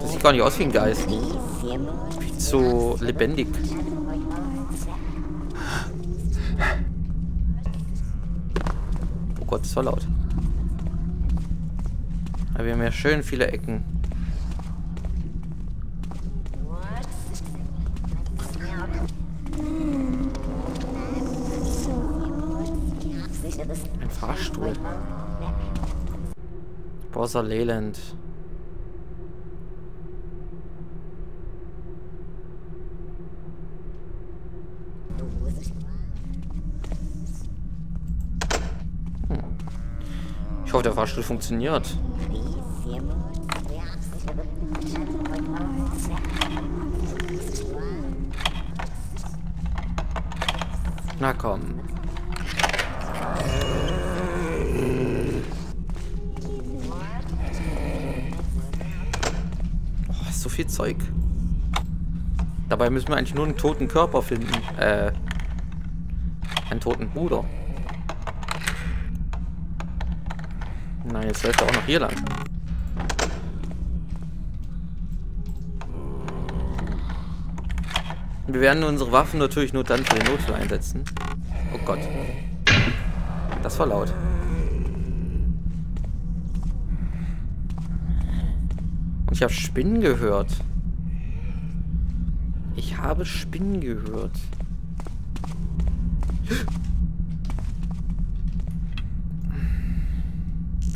Das sieht gar nicht aus wie ein Geist. Viel zu lebendig. Oh Gott, ist so laut. Aber wir haben ja schön viele Ecken. Fahrstuhl. Brother Leland. Hm. Ich hoffe, der Fahrstuhl funktioniert. Na komm. So viel Zeug. Dabei müssen wir eigentlich nur einen toten Körper finden. Äh. Einen toten Bruder. Na, jetzt läuft er auch noch hier lang. Wir werden unsere Waffen natürlich nur dann für den Notfall einsetzen. Oh Gott. Das war laut. Ich habe Spinnen gehört. Ich habe Spinnen gehört.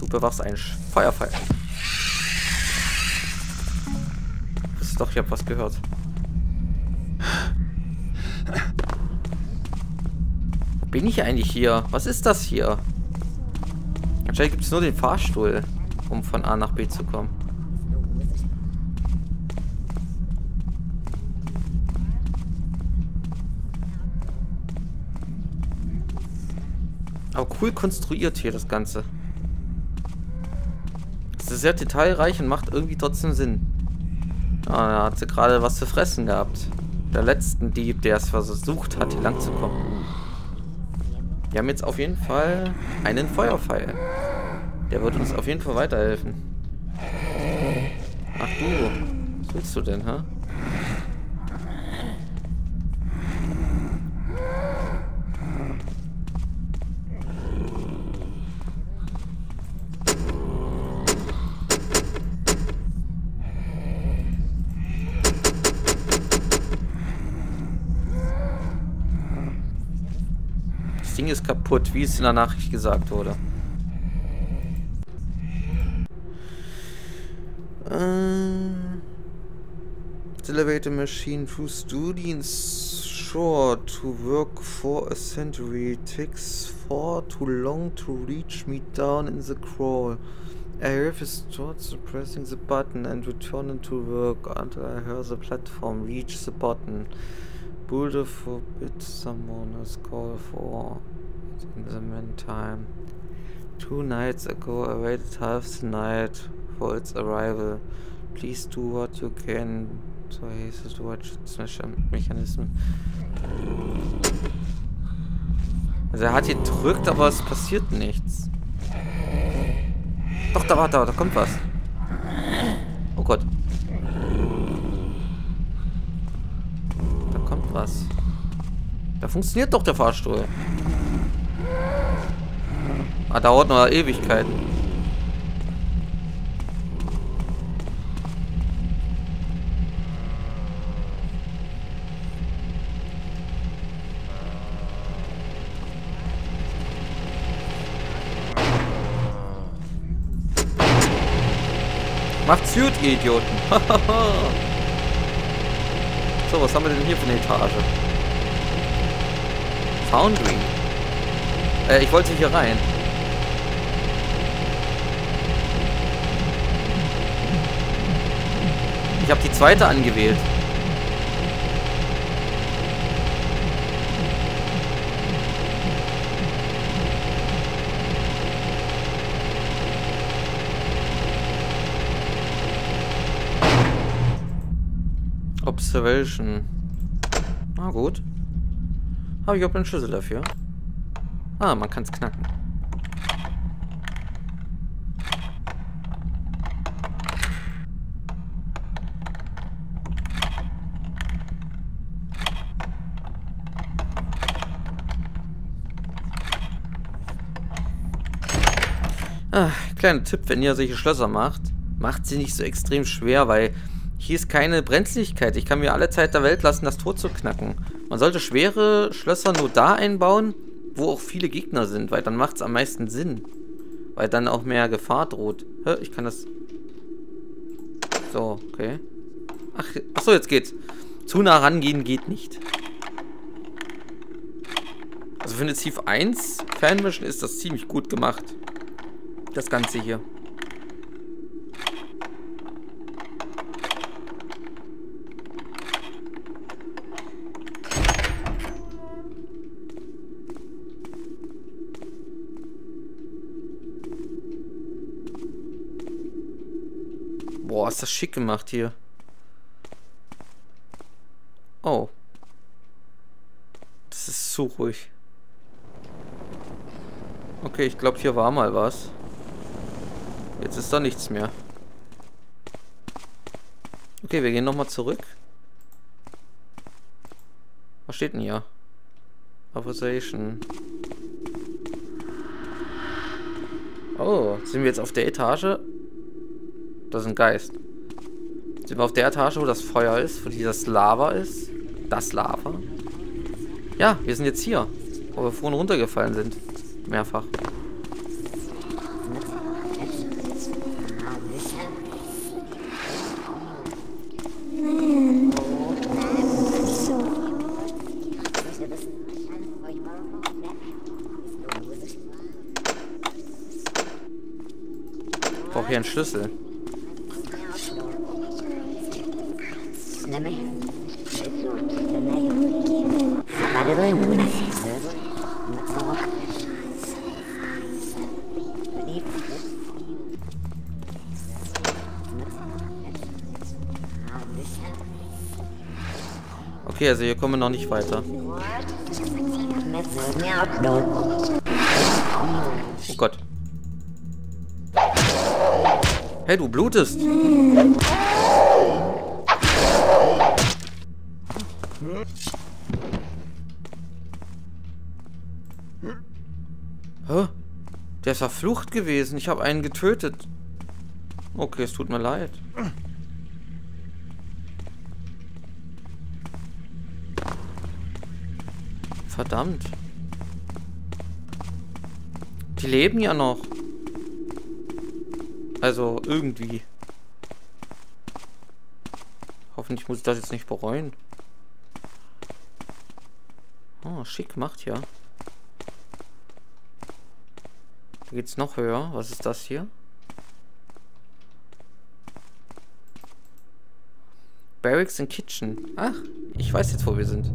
Du bewachst einen Feuerfall. Das ist doch, ich habe was gehört. Wo bin ich eigentlich hier? Was ist das hier? Anscheinend gibt es nur den Fahrstuhl, um von A nach B zu kommen. Aber cool konstruiert hier das Ganze. Das ist sehr detailreich und macht irgendwie trotzdem Sinn. Ah, da hat sie gerade was zu fressen gehabt. Der letzten Dieb, der es versucht hat, hier lang zu kommen. Wir haben jetzt auf jeden Fall einen Feuerpfeil. Der wird uns auf jeden Fall weiterhelfen. Ach du, was willst du denn, hä? Das Ding ist kaputt, wie es in der Nachricht gesagt wurde. Ähm... Elevator machine through students short to work for a century takes far too long to reach me down in the crawl. I have thoughts pressing the button and returning to work until I hear the platform reach the button. Boulder forbid someone has called for it in the meantime. Two nights ago I waited half the night for its arrival. Please do what you can. So hieß es, du hattest Smash-Mechanismus. Also er hat hier gedrückt, aber es passiert nichts. Doch, da warte, da kommt was. Oh Gott. Da kommt was. Da funktioniert doch der Fahrstuhl. Ah, dauert noch Ewigkeiten. Macht's gut, ihr Idioten. So, was haben wir denn hier für eine Etage? Foundry. Äh, ich wollte hier rein. Ich habe die zweite angewählt. Observation. Na gut. Habe ich auch einen Schlüssel dafür? Ah, man kann es knacken. Ah, kleiner Tipp, wenn ihr solche Schlösser macht, macht sie nicht so extrem schwer, weil... hier ist keine Brenzlichkeit. Ich kann mir alle Zeit der Welt lassen, das Tor zu knacken. Man sollte schwere Schlösser nur da einbauen, wo auch viele Gegner sind, weil dann macht es am meisten Sinn. Weil dann auch mehr Gefahr droht. Hä? Ich kann das... So, okay. Ach, achso, jetzt geht's. Zu nah rangehen geht nicht. Also für eine Thief eins Fanmission ist das ziemlich gut gemacht. Das Ganze hier. Boah, ist das schick gemacht hier. Oh. Das ist so ruhig. Okay, ich glaube, hier war mal was. Jetzt ist da nichts mehr. Okay, wir gehen nochmal zurück. Was steht denn hier? Aversa. Oh, sind wir jetzt auf der Etage? Das ist ein Geist. Sind wir auf der Etage, wo das Feuer ist, wo dieses Lava ist? Das Lava? Ja, wir sind jetzt hier, wo wir vorhin runtergefallen sind. Mehrfach. Ich brauche hier einen Schlüssel. Okay, also hier kommen wir noch nicht weiter. Oh Gott. Hey, du blutest. Hä? Der ist verflucht gewesen. Ich habe einen getötet. Okay, es tut mir leid. Verdammt. Die leben ja noch. Also irgendwie. Hoffentlich muss ich das jetzt nicht bereuen. Oh, schick macht ja. Da geht's noch höher. Was ist das hier? Barracks and Kitchen. Ach, ich weiß jetzt, wo wir sind.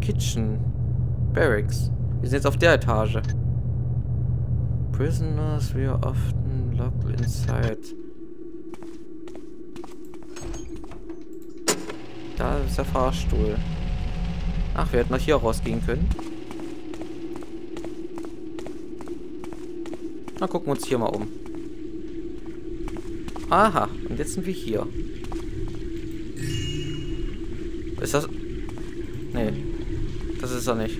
Kitchen. Barracks. Wir sind jetzt auf der Etage. Prisoners, we are often locked inside. Da ist der Fahrstuhl. Ach, wir hätten noch hier rausgehen können. Na, gucken wir uns hier mal um. Aha, und jetzt sind wir hier. Ist das... Nee, das ist er nicht.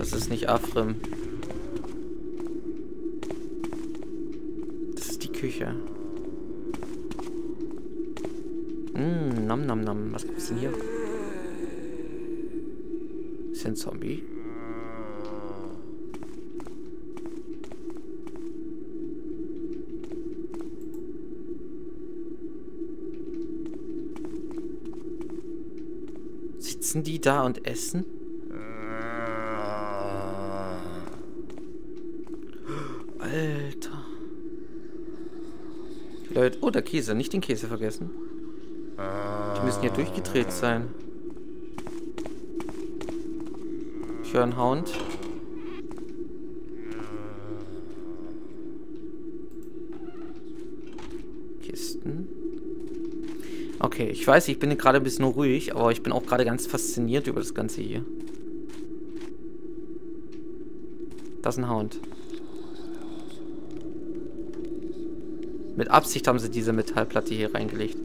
Das ist nicht Afrim. Das ist die Küche. Mmm, nam nam nam. Was gibt's denn hier? Ist ein Zombie? Sitzen die da und essen? Alter. Die Leute, oh, der Käse. Nicht den Käse vergessen. Die müssen hier durchgedreht sein. Ich höre einen Hound. Kisten. Okay, ich weiß, ich bin gerade ein bisschen ruhig, aber ich bin auch gerade ganz fasziniert über das Ganze hier. Das ist ein Hound. Mit Absicht haben sie diese Metallplatte hier reingelegt.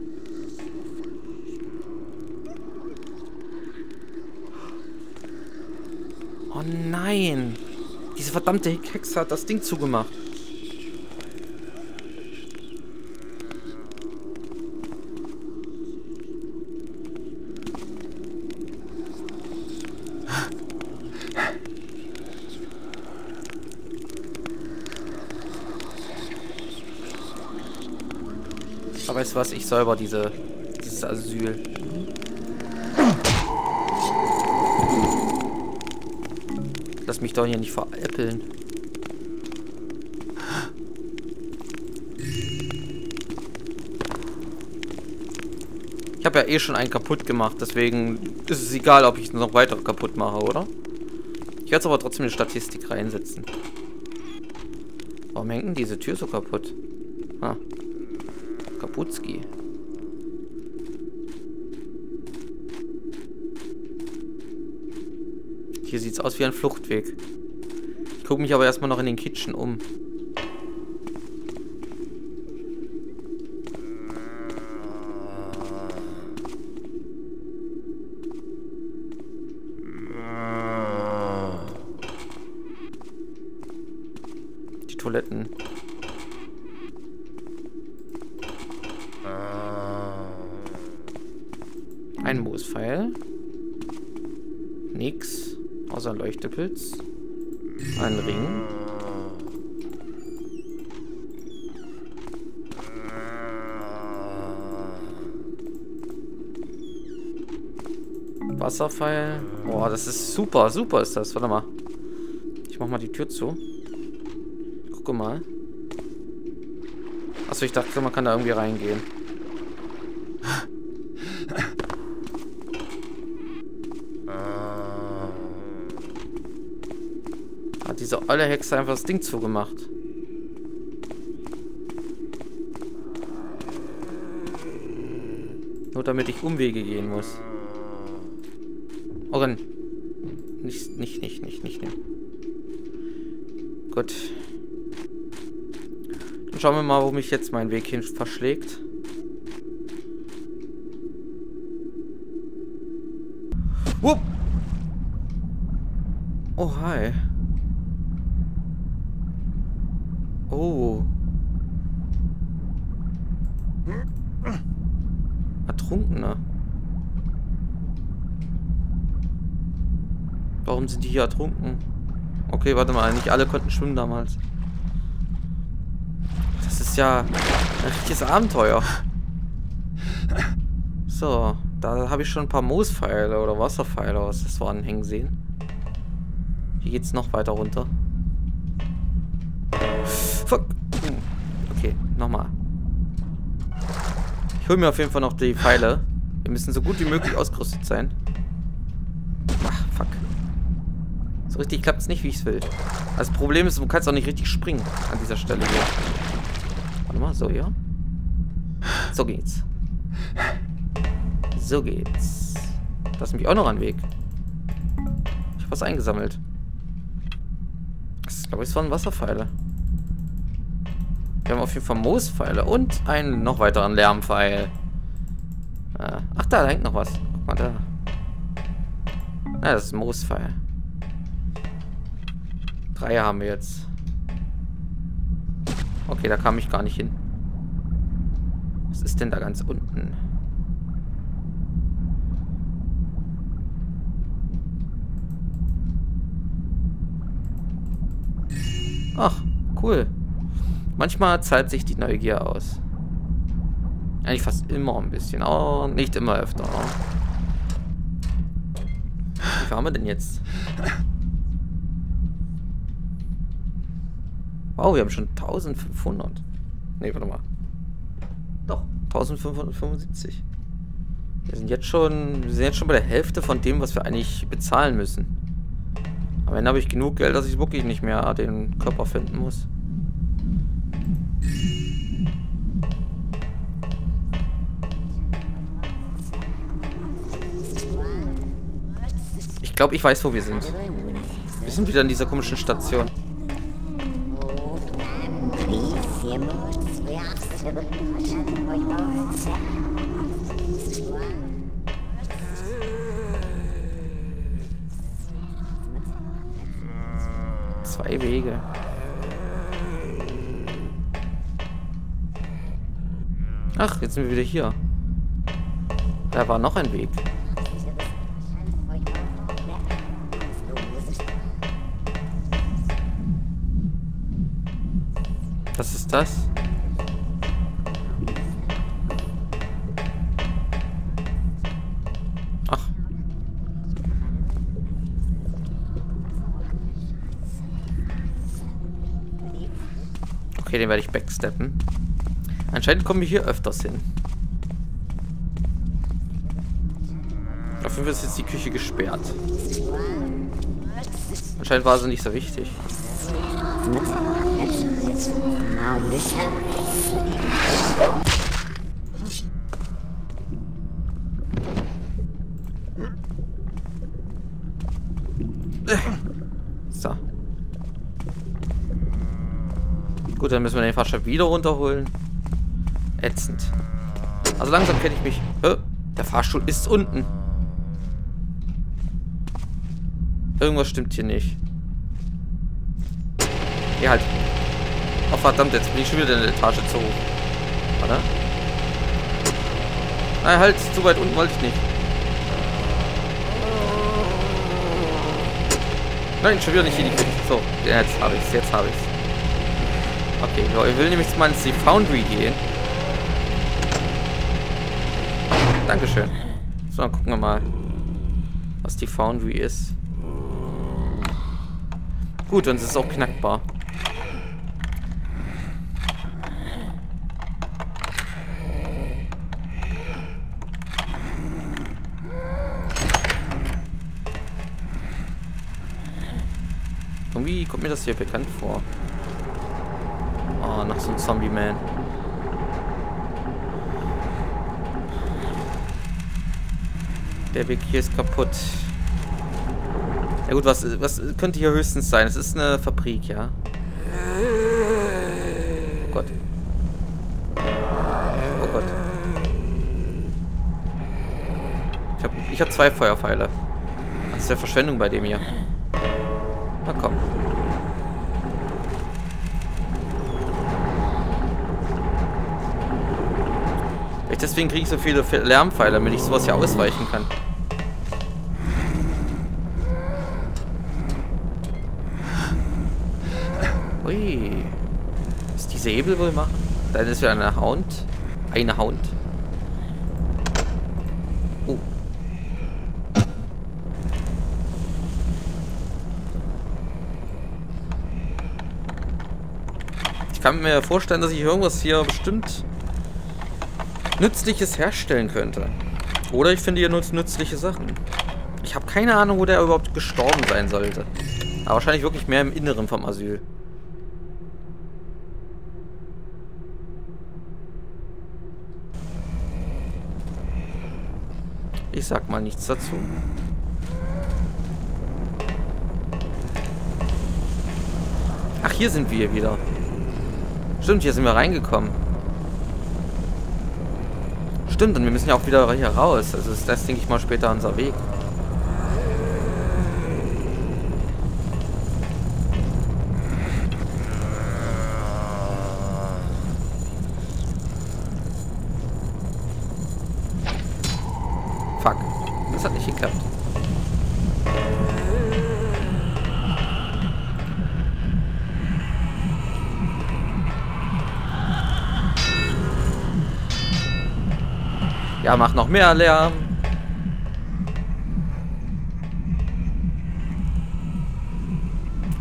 Oh nein! Diese verdammte Hexe hat das Ding zugemacht. Aber weißt du was? Ich säuber diese, dieses Asyl. Lass mich doch hier nicht veräppeln. Ich habe ja eh schon einen kaputt gemacht, deswegen ist es egal, ob ich noch weitere kaputt mache, oder? Ich werde es aber trotzdem in die Statistik reinsetzen. Warum hängt denn diese Tür so kaputt? Ha. Kaputski. Hier sieht es aus wie ein Fluchtweg. Ich gucke mich aber erstmal noch in den Kitchen um. Die Toiletten. Ein Moospfeil. Nix. Außer Leuchtepilz. Ein Ring. Wasserpfeil. Boah, das ist super, super ist das. Warte mal. Ich mach mal die Tür zu. Gucke mal. Achso, ich dachte, man kann da irgendwie reingehen. Diese olle Hexe einfach das Ding zugemacht. Nur damit ich Umwege gehen muss. Oh, dann. Nicht, nicht, nicht, nicht, nicht nehmen. Gut. Dann schauen wir mal, wo mich jetzt mein Weg hin verschlägt. Wupp! Oh, hi. Oh. Ertrunkener. Warum sind die hier ertrunken? Okay, warte mal, nicht alle konnten schwimmen damals. Das ist ja ein richtiges Abenteuer. So, da habe ich schon ein paar Moospfeile oder Wasserpfeile aus das war anhängen sehen. Hier geht's noch weiter runter. Fuck. Okay, nochmal. Ich hole mir auf jeden Fall noch die Pfeile. Wir müssen so gut wie möglich ausgerüstet sein. Ach, fuck. So richtig klappt es nicht, wie ich es will. Das Problem ist, du kannst auch nicht richtig springen an dieser Stelle hier. Warte mal, so, ja. So geht's. So geht's. Da ist nämlich auch noch ein Weg. Ich habe was eingesammelt. Das glaube ich, das waren Wasserpfeile. Wir haben auf jeden Fall Moospfeile und einen noch weiteren Lärmpfeil. Ach, da, da hängt noch was. Guck mal da. Na, das ist ein Moospfeil. Drei haben wir jetzt. Okay, da kam ich gar nicht hin. Was ist denn da ganz unten? Ach, cool. Manchmal zahlt sich die Neugier aus. Eigentlich fast immer ein bisschen. Oh, nicht immer öfter. Wie fahren wir denn jetzt? Wow, wir haben schon eintausendfünfhundert. Ne, warte mal. Doch, eintausendfünfhundertfünfundsiebzig. Wir sind jetzt schon, wir sind jetzt schon bei der Hälfte von dem, was wir eigentlich bezahlen müssen. Am Ende habe ich genug Geld, dass ich wirklich nicht mehr den Körper finden muss. Ich glaube, ich weiß, wo wir sind. Wir sind wieder in dieser komischen Station. Zwei Wege. Ach, jetzt sind wir wieder hier. Da war noch ein Weg. Was ist das? Ach. Okay, den werde ich backsteppen. Anscheinend kommen wir hier öfters hin. Auf jeden Fall ist jetzt die Küche gesperrt. Anscheinend war sie nicht so wichtig. So. Gut, dann müssen wir den Fahrschaft wieder runterholen. Ätzend. Also langsam kenne ich mich. Hä? Der Fahrstuhl ist unten. Irgendwas stimmt hier nicht. Geh halt. Oh verdammt, jetzt bin ich schon wieder in der Etage zu hoch. Warte. Nein, halt, zu weit unten wollte ich nicht. Nein, schon wieder nicht in die Küche. So, jetzt habe ich es, jetzt habe ich es. Okay, so, ich will nämlich mal ins Foundry gehen. Dankeschön. So, dann gucken wir mal, was die Foundry ist. Gut, und es ist auch knackbar. Irgendwie kommt mir das hier bekannt vor. Oh, nach so einem Zombie-Man. Der Weg hier ist kaputt. Ja gut, was, was könnte hier höchstens sein? Es ist eine Fabrik, ja. Oh Gott. Oh Gott. Ich habe ich hab zwei Feuerpfeile. Das ist ja Verschwendung bei dem hier. Na komm. Vielleicht deswegen kriege ich so viele Lärmpfeile, damit ich sowas hier ausweichen kann. Ui. Was diese Hebel wohl machen? Dann ist wieder eine Hound. Eine Hound. Oh. Ich kann mir vorstellen, dass ich irgendwas hier bestimmt Nützliches herstellen könnte. Oder ich finde hier nur nützliche Sachen. Ich habe keine Ahnung, wo der überhaupt gestorben sein sollte. Aber wahrscheinlich wirklich mehr im Inneren vom Asyl. Ich sag mal nichts dazu. Ach, hier sind wir wieder. Stimmt, hier sind wir reingekommen. Stimmt, und wir müssen ja auch wieder hier raus. Also ist das, denke ich mal, später unser Weg. Fuck. Das hat nicht geklappt. Ja, mach noch mehr Lärm.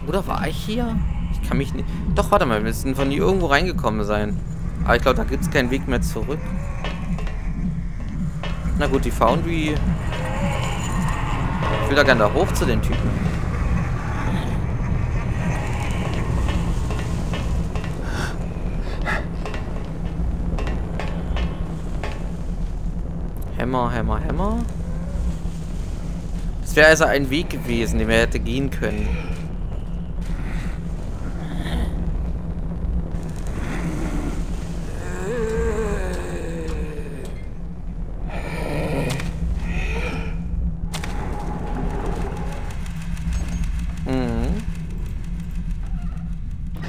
Oder war ich hier? Ich kann mich nicht... Doch, warte mal, wir müssen von hier irgendwo reingekommen sein. Aber ich glaube, da gibt es keinen Weg mehr zurück. Na gut, die Foundry... Ich will da gerne da hoch zu den Typen. Hammer, Hammer, Hammer. Das wäre also ein Weg gewesen, den wir hätte gehen können. Mhm.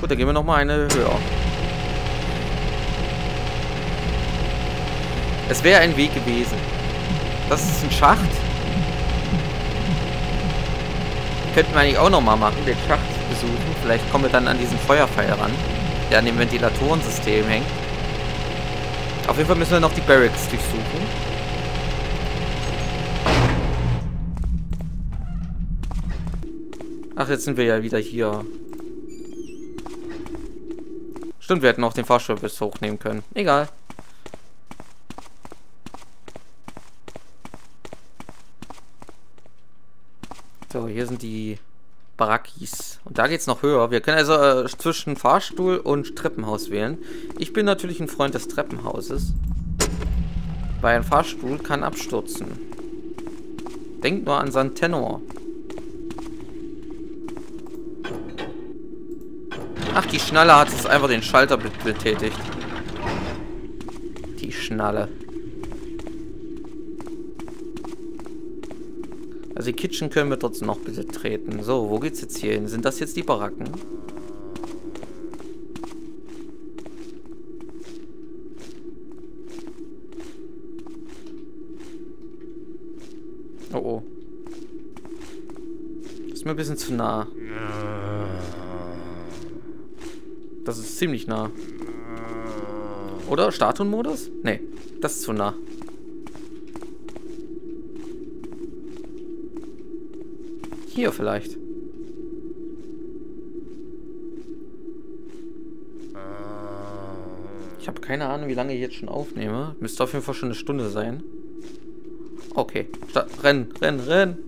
Gut, dann gehen wir nochmal eine höher. Es wäre ein Weg gewesen. Das ist ein Schacht. Könnten wir eigentlich auch nochmal machen, den Schacht besuchen. Vielleicht kommen wir dann an diesen Feuerpfeil ran, der an dem Ventilatoren-System hängt. Auf jeden Fall müssen wir noch die Barracks durchsuchen. Ach, jetzt sind wir ja wieder hier. Stimmt, wir hätten auch den Fahrstuhl bis hochnehmen können. Egal. So, hier sind die Barackis. Und da geht's noch höher. Wir können also äh, zwischen Fahrstuhl und Treppenhaus wählen. Ich bin natürlich ein Freund des Treppenhauses. Weil ein Fahrstuhl kann abstürzen. Denkt nur an seinen Tenor. Ach, die Schnalle hat jetzt einfach den Schalter betätigt. Die Schnalle. Also die Kitchen können wir trotzdem noch betreten. So, wo geht's jetzt hier hin? Sind das jetzt die Baracken? Oh oh. Ist mir ein bisschen zu nah. Das ist ziemlich nah. Oder? Statuenmodus? Nee, das ist zu nah. Hier vielleicht. Ich habe keine Ahnung, wie lange ich jetzt schon aufnehme. Müsste auf jeden Fall schon eine Stunde sein. Okay. Rennen, rennen, rennen.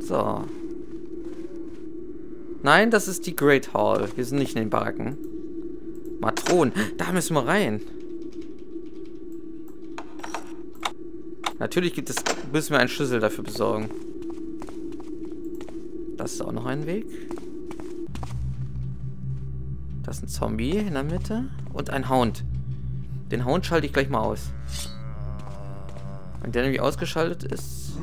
So. Nein, das ist die Great Hall. Wir sind nicht in den Baracken. Matron. Da müssen wir rein. Natürlich gibt es, müssen wir einen Schlüssel dafür besorgen. Das ist auch noch ein Weg. Das ist ein Zombie in der Mitte. Und ein Hound. Den Hound schalte ich gleich mal aus. Wenn der nämlich ausgeschaltet ist...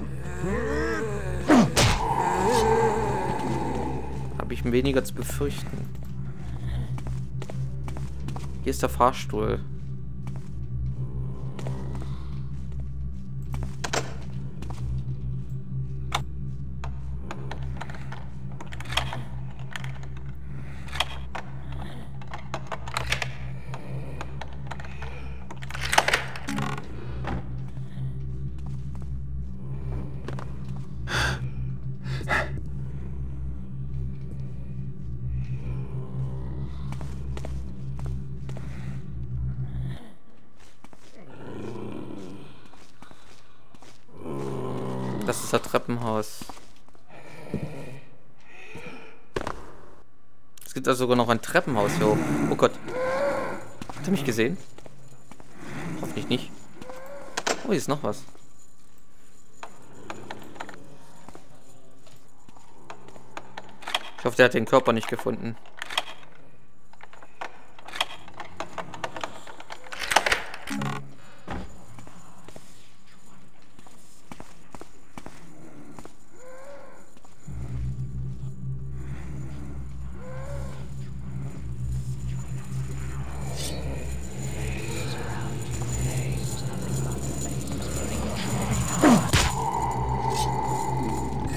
habe ich weniger zu befürchten. Hier ist der Fahrstuhl. Das ist das Treppenhaus. Es gibt da sogar noch ein Treppenhaus hier oben. Oh Gott. Hat er mich gesehen? Hoffentlich nicht. Oh, hier ist noch was. Ich hoffe, der hat den Körper nicht gefunden.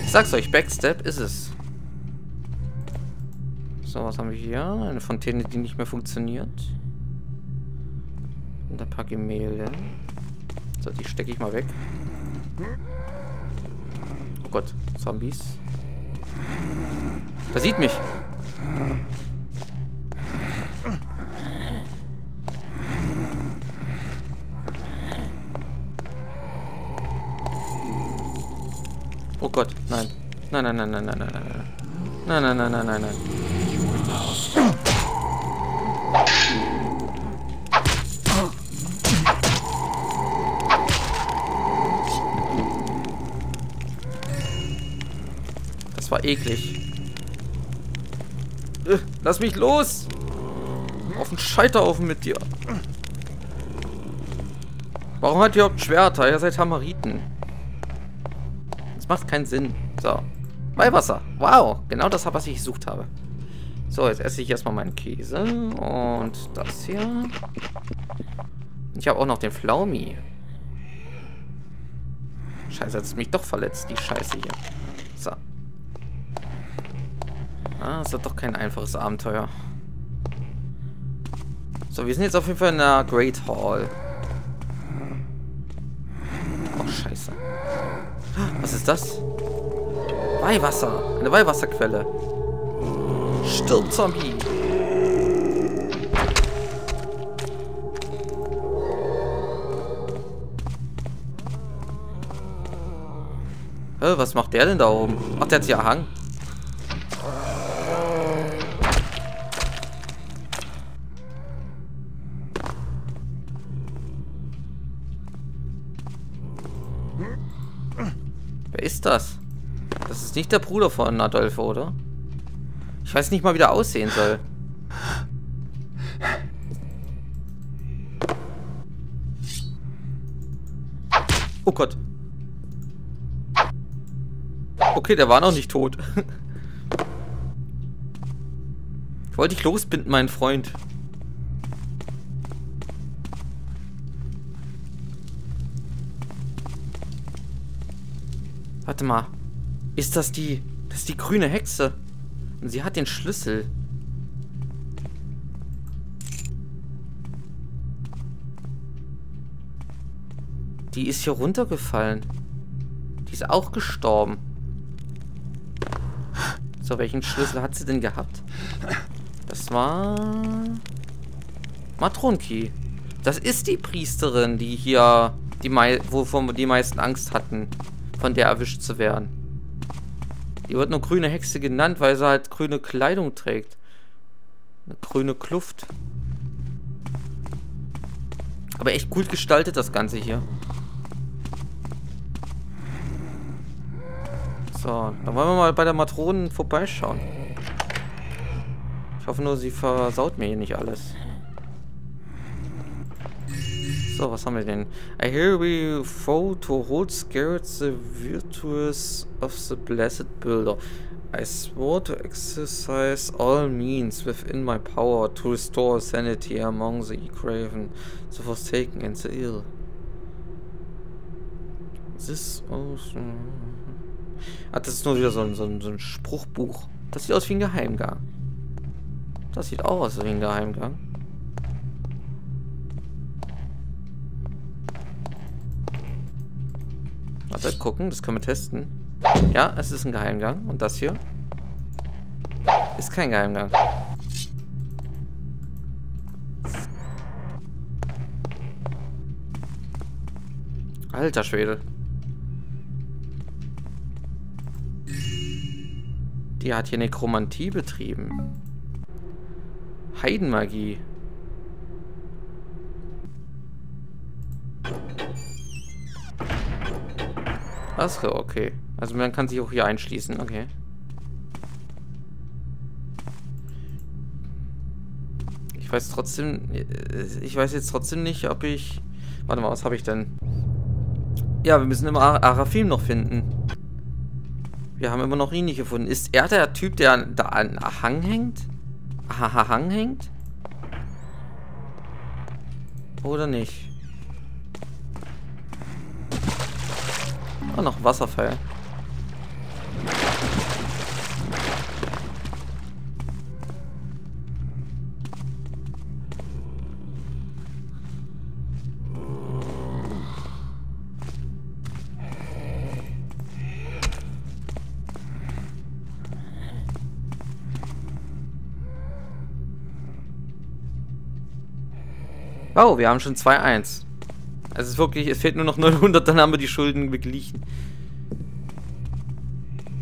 Ich sag's euch, Backstep ist es. So, was haben wir hier? Eine Fontäne, die nicht mehr funktioniert. Und ein paar Gemälde. So, die stecke ich mal weg. Oh Gott, Zombies. Da sieht mich. Oh Gott, nein. Nein, nein, nein, nein, nein, nein, nein. Nein, nein, nein, nein, nein, nein. Das war eklig. Äh, lass mich los! Auf den Scheiterhaufen mit dir. Warum hat ihr überhaupt Schwerter? Ihr seid Hammeriten. Macht keinen Sinn. So. Weihwasser. Wow. Genau das, was ich gesucht habe. So, jetzt esse ich erstmal meinen Käse. Und das hier. Ich habe auch noch den Pflaumi. Scheiße, jetzt hat mich doch verletzt, die Scheiße hier. So. Ah, es hat doch kein einfaches Abenteuer. So, wir sind jetzt auf jeden Fall in der Great Hall. Oh, Scheiße. Was ist das? Weihwasser. Eine Weihwasserquelle. Stirb, Zombie. Hä, was macht der denn da oben? Ach, der hat hier einen Hang. Das? Das ist nicht der Bruder von Adolfo, oder? Ich weiß nicht mal, wie der aussehen soll. Oh Gott. Okay, der war noch nicht tot. Ich wollte dich losbinden, mein Freund. Warte mal. Ist das die... Das ist die grüne Hexe. Und sie hat den Schlüssel. Die ist hier runtergefallen. Die ist auch gestorben. So, welchen Schlüssel hat sie denn gehabt? Das war... Matron Key. Das ist die Priesterin, die hier... Die mei- wovon wir die meisten Angst hatten. Von der erwischt zu werden. Die wird nur grüne Hexe genannt, weil sie halt grüne Kleidung trägt. Eine grüne Kluft. Aber echt gut gestaltet das Ganze hier. So, dann wollen wir mal bei der Matronen vorbeischauen. Ich hoffe nur, sie versaut mir hier nicht alles. So, was haben wir denn? I hear we foe to hold scared the virtues of the blessed builder. I swore to exercise all means within my power to restore sanity among the craven, the forsaken and the ill. This also... Ah, das ist nur wieder so ein, so ein, so ein Spruchbuch. Das sieht aus wie ein Geheimgang. Das sieht auch aus wie ein Geheimgang. Warte, gucken, das können wir testen. Ja, es ist ein Geheimgang. Und das hier ist kein Geheimgang. Alter Schwede. Die hat hier Nekromantie betrieben. Heidenmagie. Achso, okay. Also man kann sich auch hier einschließen, okay. Ich weiß trotzdem... Ich weiß jetzt trotzdem nicht, ob ich... Warte mal, was habe ich denn? Ja, wir müssen immer Ar Araphin noch finden. Wir haben immer noch ihn nicht gefunden. Ist er der Typ, der da an Hang hängt? Aha, Hang hängt? Oder nicht? Oh, noch Wasserfall. Wow, wir haben schon zwei eins. Es ist wirklich, es fehlt nur noch neunhundert, dann haben wir die Schulden beglichen.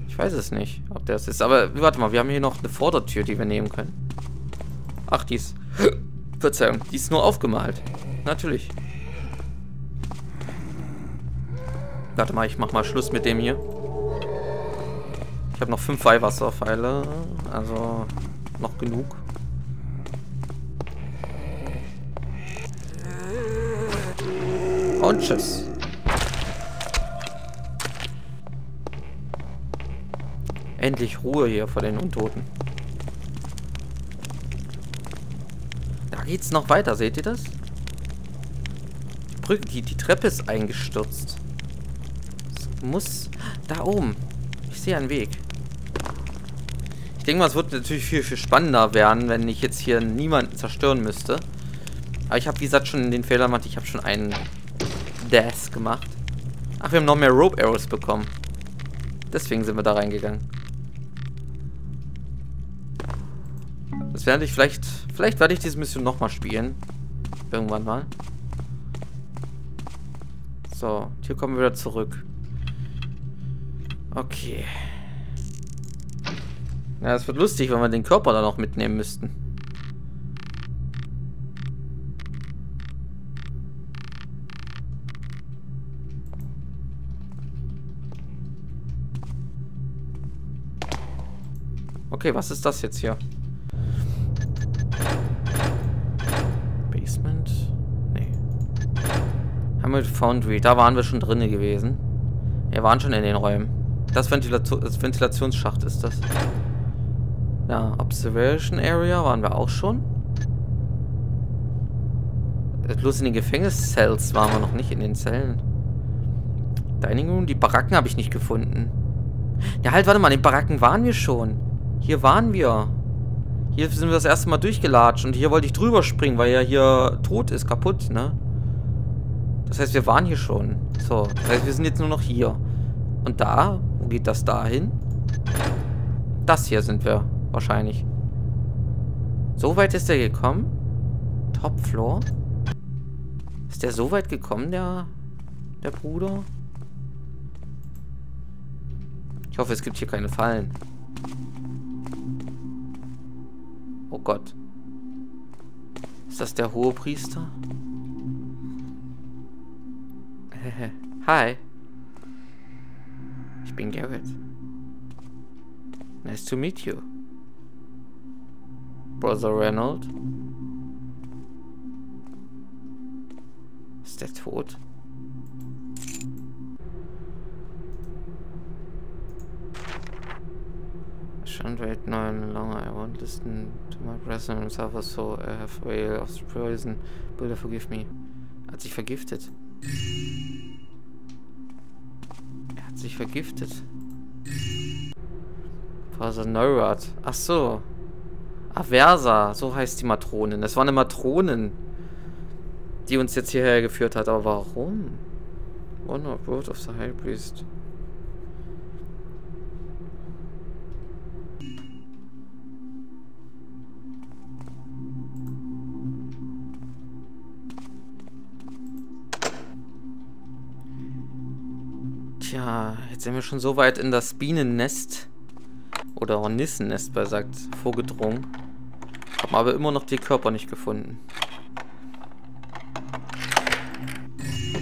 Ich weiß es nicht, ob das ist. Aber warte mal, wir haben hier noch eine Vordertür, die wir nehmen können. Ach, die ist... Verzeihung, die ist nur aufgemalt. Natürlich. Warte mal, ich mach mal Schluss mit dem hier. Ich habe noch fünf Weihwasserpfeile. Also noch genug. Und tschüss. Endlich Ruhe hier vor den Untoten. Da geht's noch weiter, seht ihr das? Die Brücke, die, die Treppe ist eingestürzt. Es muss... Da oben. Ich sehe einen Weg. Ich denke mal, es wird natürlich viel, viel spannender werden, wenn ich jetzt hier niemanden zerstören müsste. Aber ich habe, wie gesagt, schon den Fehler gemacht. Ich habe schon einen... Death gemacht. Ach, wir haben noch mehr Rope Arrows bekommen. Deswegen sind wir da reingegangen. Das werde ich vielleicht... Vielleicht werde ich diese Mission nochmal spielen. Irgendwann mal. So, hier kommen wir wieder zurück. Okay. Na, ja, das wird lustig, wenn wir den Körper da noch mitnehmen müssten. Okay, was ist das jetzt hier? Basement? Nee. Hammered Foundry, da waren wir schon drinnen gewesen. Wir waren schon in den Räumen. Das, Ventila das Ventilationsschacht ist das. Ja, Observation Area waren wir auch schon. Bloß in den Gefängniscells waren wir noch nicht, in den Zellen. Dining Room, die Baracken habe ich nicht gefunden. Ja, halt, warte mal, in den Baracken waren wir schon. Hier waren wir. Hier sind wir das erste Mal durchgelatscht. Und hier wollte ich drüber springen, weil ja hier tot ist, kaputt, ne? Das heißt, wir waren hier schon. So, das heißt, wir sind jetzt nur noch hier. Und da? Wo geht das da hin? Das hier sind wir, wahrscheinlich. So weit ist der gekommen? Top Floor? Ist der so weit gekommen, der, der Bruder? Ich hoffe, es gibt hier keine Fallen. Oh Gott. Ist das der Hohepriester? Hi. Ich bin Garrett. Nice to meet you. Brother Reynolds. Ist der tot? And wait no longer. I won't listen to my present and suffer, so I have veil of the poison. Buddha, forgive me. Er hat sich vergiftet. Er hat sich vergiftet. Father Neurath. Ach so. Aversa. So heißt die Matronin. Das war eine Matronin, die uns jetzt hierher geführt hat. Aber warum? One abroad of the High Priest. Ja, jetzt sind wir schon so weit in das Bienennest. Oder Hornissennest, besser gesagt, vorgedrungen. Haben aber immer noch die Körper nicht gefunden.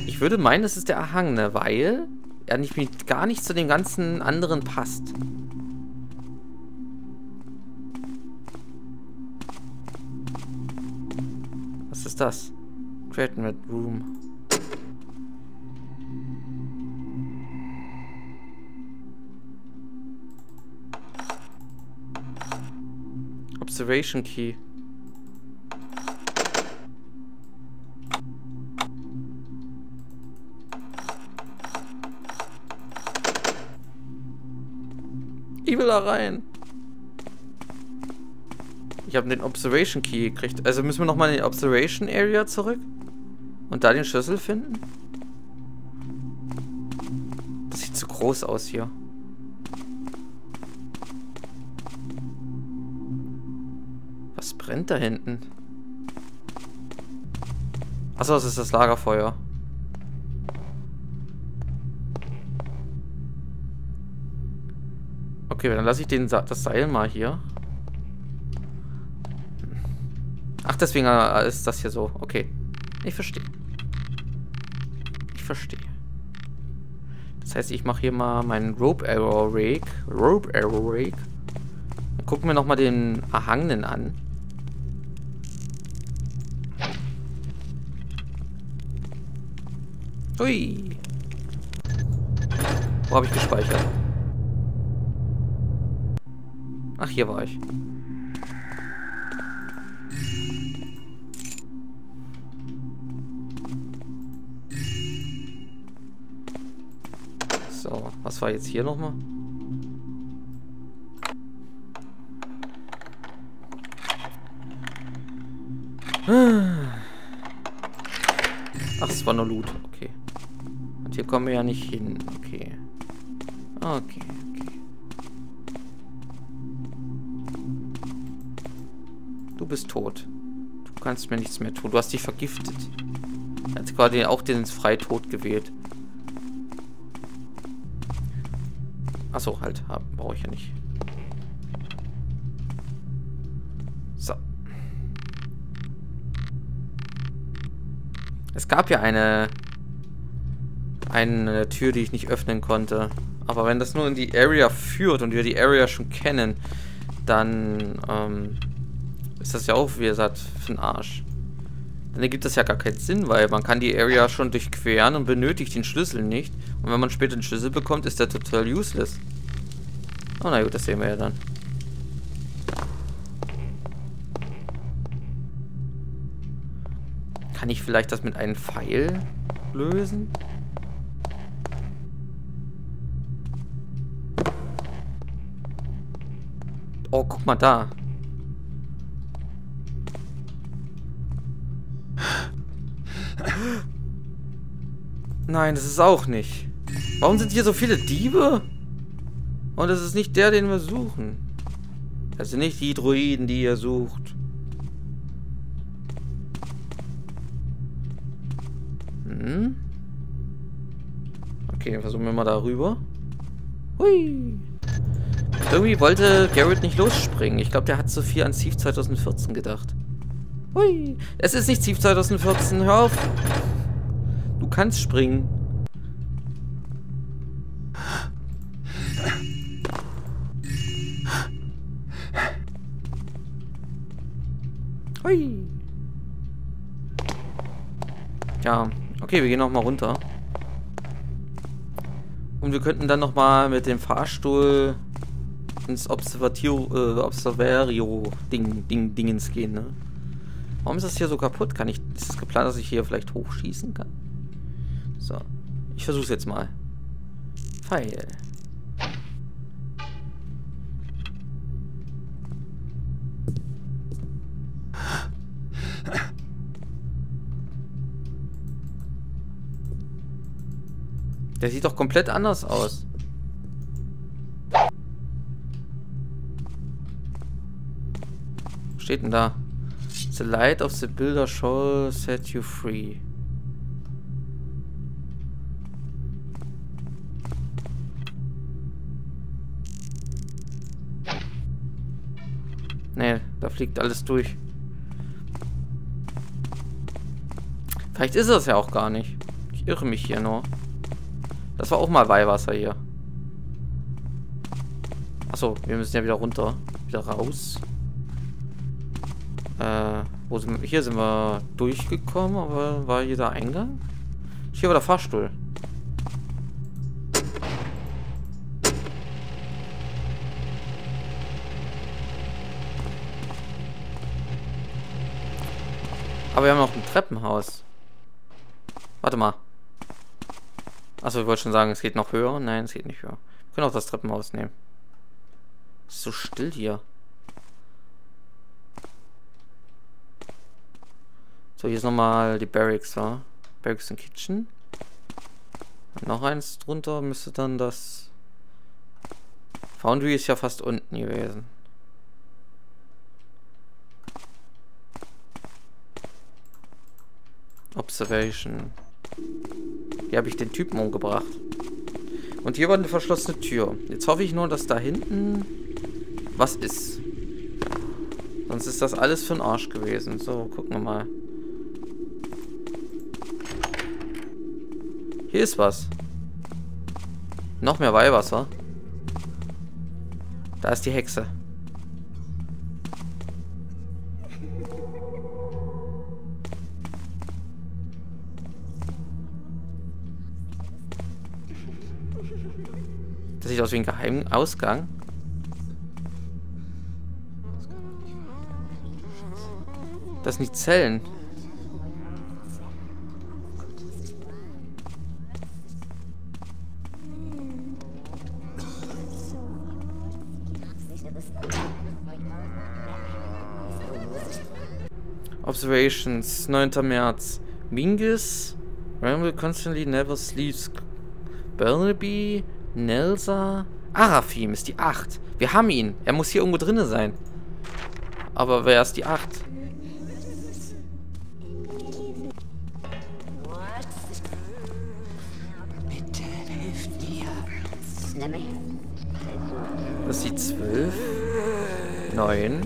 Ich würde meinen, das ist der Erhangene, weil er nicht, gar nicht zu dem ganzen anderen passt. Was ist das? Create Red Room. Observation Key. Ich will da rein. Ich habe den Observation Key gekriegt. Also müssen wir nochmal in die Observation Area zurück und da den Schlüssel finden. Das sieht zu groß aus hier. Was brennt da hinten? Achso, das ist das Lagerfeuer. Okay, dann lasse ich den Sa- das Seil mal hier. Ach, deswegen ist das hier so. Okay, ich verstehe. Ich verstehe. Das heißt, ich mache hier mal meinen Rope Arrow Rake. Rope Arrow Rake. Dann gucken wir nochmal den Erhangenen an. Ui. Wo habe ich gespeichert? Ach, hier war ich. So, was war jetzt hier nochmal? Ach, es war nur Loot. Okay. Und hier kommen wir ja nicht hin. Okay. Okay. Du bist tot. Du kannst mir nichts mehr tun. Du hast dich vergiftet. Er hat gerade auch den Freitod gewählt. Achso, halt. Brauche ich ja nicht. So. Es gab ja eine, eine Tür, die ich nicht öffnen konnte. Aber wenn das nur in die Area führt und wir die Area schon kennen, dann... Ähm, ist das ja auch, wie gesagt, für den Arsch. Dann ergibt das ja gar keinen Sinn, weil man kann die Area schon durchqueren und benötigt den Schlüssel nicht. Und wenn man später den Schlüssel bekommt, ist der total useless. Oh na gut, das sehen wir ja dann. Kann ich vielleicht das mit einem Pfeil lösen? Oh, guck mal da. Nein, das ist auch nicht. Warum sind hier so viele Diebe? Und es ist nicht der, den wir suchen. Das sind nicht die Druiden, die ihr sucht. Hm? Okay, versuchen wir mal darüber. Hui. Irgendwie wollte Garrett nicht losspringen. Ich glaube, der hat so viel an Thief zweitausendvierzehn gedacht. Hui. Es ist nicht Thief zweitausendvierzehn, hör auf. Du kannst springen. Hui. Ja, okay, wir gehen nochmal runter. Und wir könnten dann nochmal mit dem Fahrstuhl ins Observatio, äh, Observario Ding, Ding, Dingens gehen, ne? Warum ist das hier so kaputt? Kann ich, ist es geplant, dass ich hier vielleicht hochschießen kann? So, ich versuch's jetzt mal. Pfeil. Der sieht doch komplett anders aus. Was steht denn da? The light of the builder shall set you free. Nee, da fliegt alles durch. Vielleicht ist es ja auch gar nicht. Ich irre mich hier nur. Das war auch mal Weihwasser hier. Achso, wir müssen ja wieder runter. Wieder raus. Äh, wo sind wir? Hier sind wir durchgekommen, aber war hier der Eingang? Hier war der Fahrstuhl. Aber wir haben noch ein Treppenhaus. Warte mal. Achso, ich wollte schon sagen, es geht noch höher. Nein, es geht nicht höher. Wir können auch das Treppenhaus nehmen. Ist so still hier. So, hier ist nochmal die Barracks, wa? Barracks and Kitchen. Und noch eins drunter müsste dann das... Foundry ist ja fast unten gewesen. Observation. Hier habe ich den Typen umgebracht. Und hier war eine verschlossene Tür. Jetzt hoffe ich nur, dass da hinten was ist. Sonst ist das alles für den Arsch gewesen. So, gucken wir mal. Hier ist was. Noch mehr Weihwasser. Da ist die Hexe. Das sieht aus wie ein geheimen Ausgang. Das sind die Zellen. Observations, neunter März. Mingus, Ramble constantly never sleeps. Burnaby, Nelsa, Araphin ist die acht. Wir haben ihn. Er muss hier irgendwo drinne sein. Aber wer ist die acht? Bitte hilft mir. Das ist die zwölf. neun.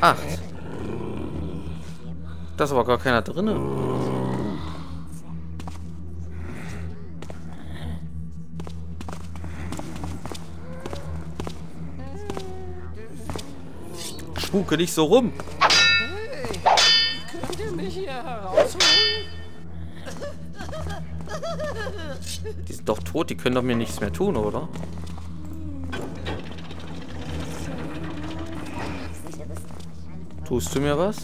acht. Da ist aber gar keiner drinne. Spuke nicht so rum. Hey, könnt ihr mich hier herausholen? Die sind doch tot, die können doch mir nichts mehr tun, oder? Tust du mir was?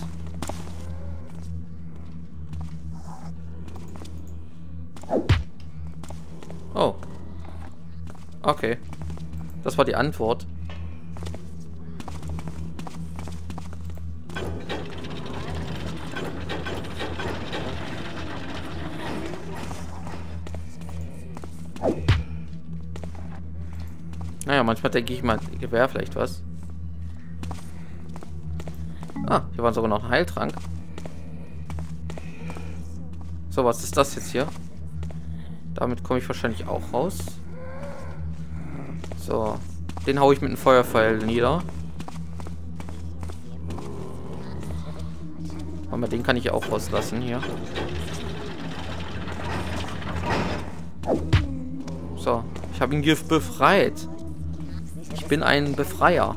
Oh. Okay. Das war die Antwort. Naja, manchmal denke ich mal, hier wäre vielleicht was. Ah, hier war sogar noch ein Heiltrank. So, was ist das jetzt hier? Damit komme ich wahrscheinlich auch raus. So, den haue ich mit einem Feuerpfeil nieder. Aber den kann ich auch rauslassen hier. So, ich habe ihn hier befreit. Ich bin ein Befreier.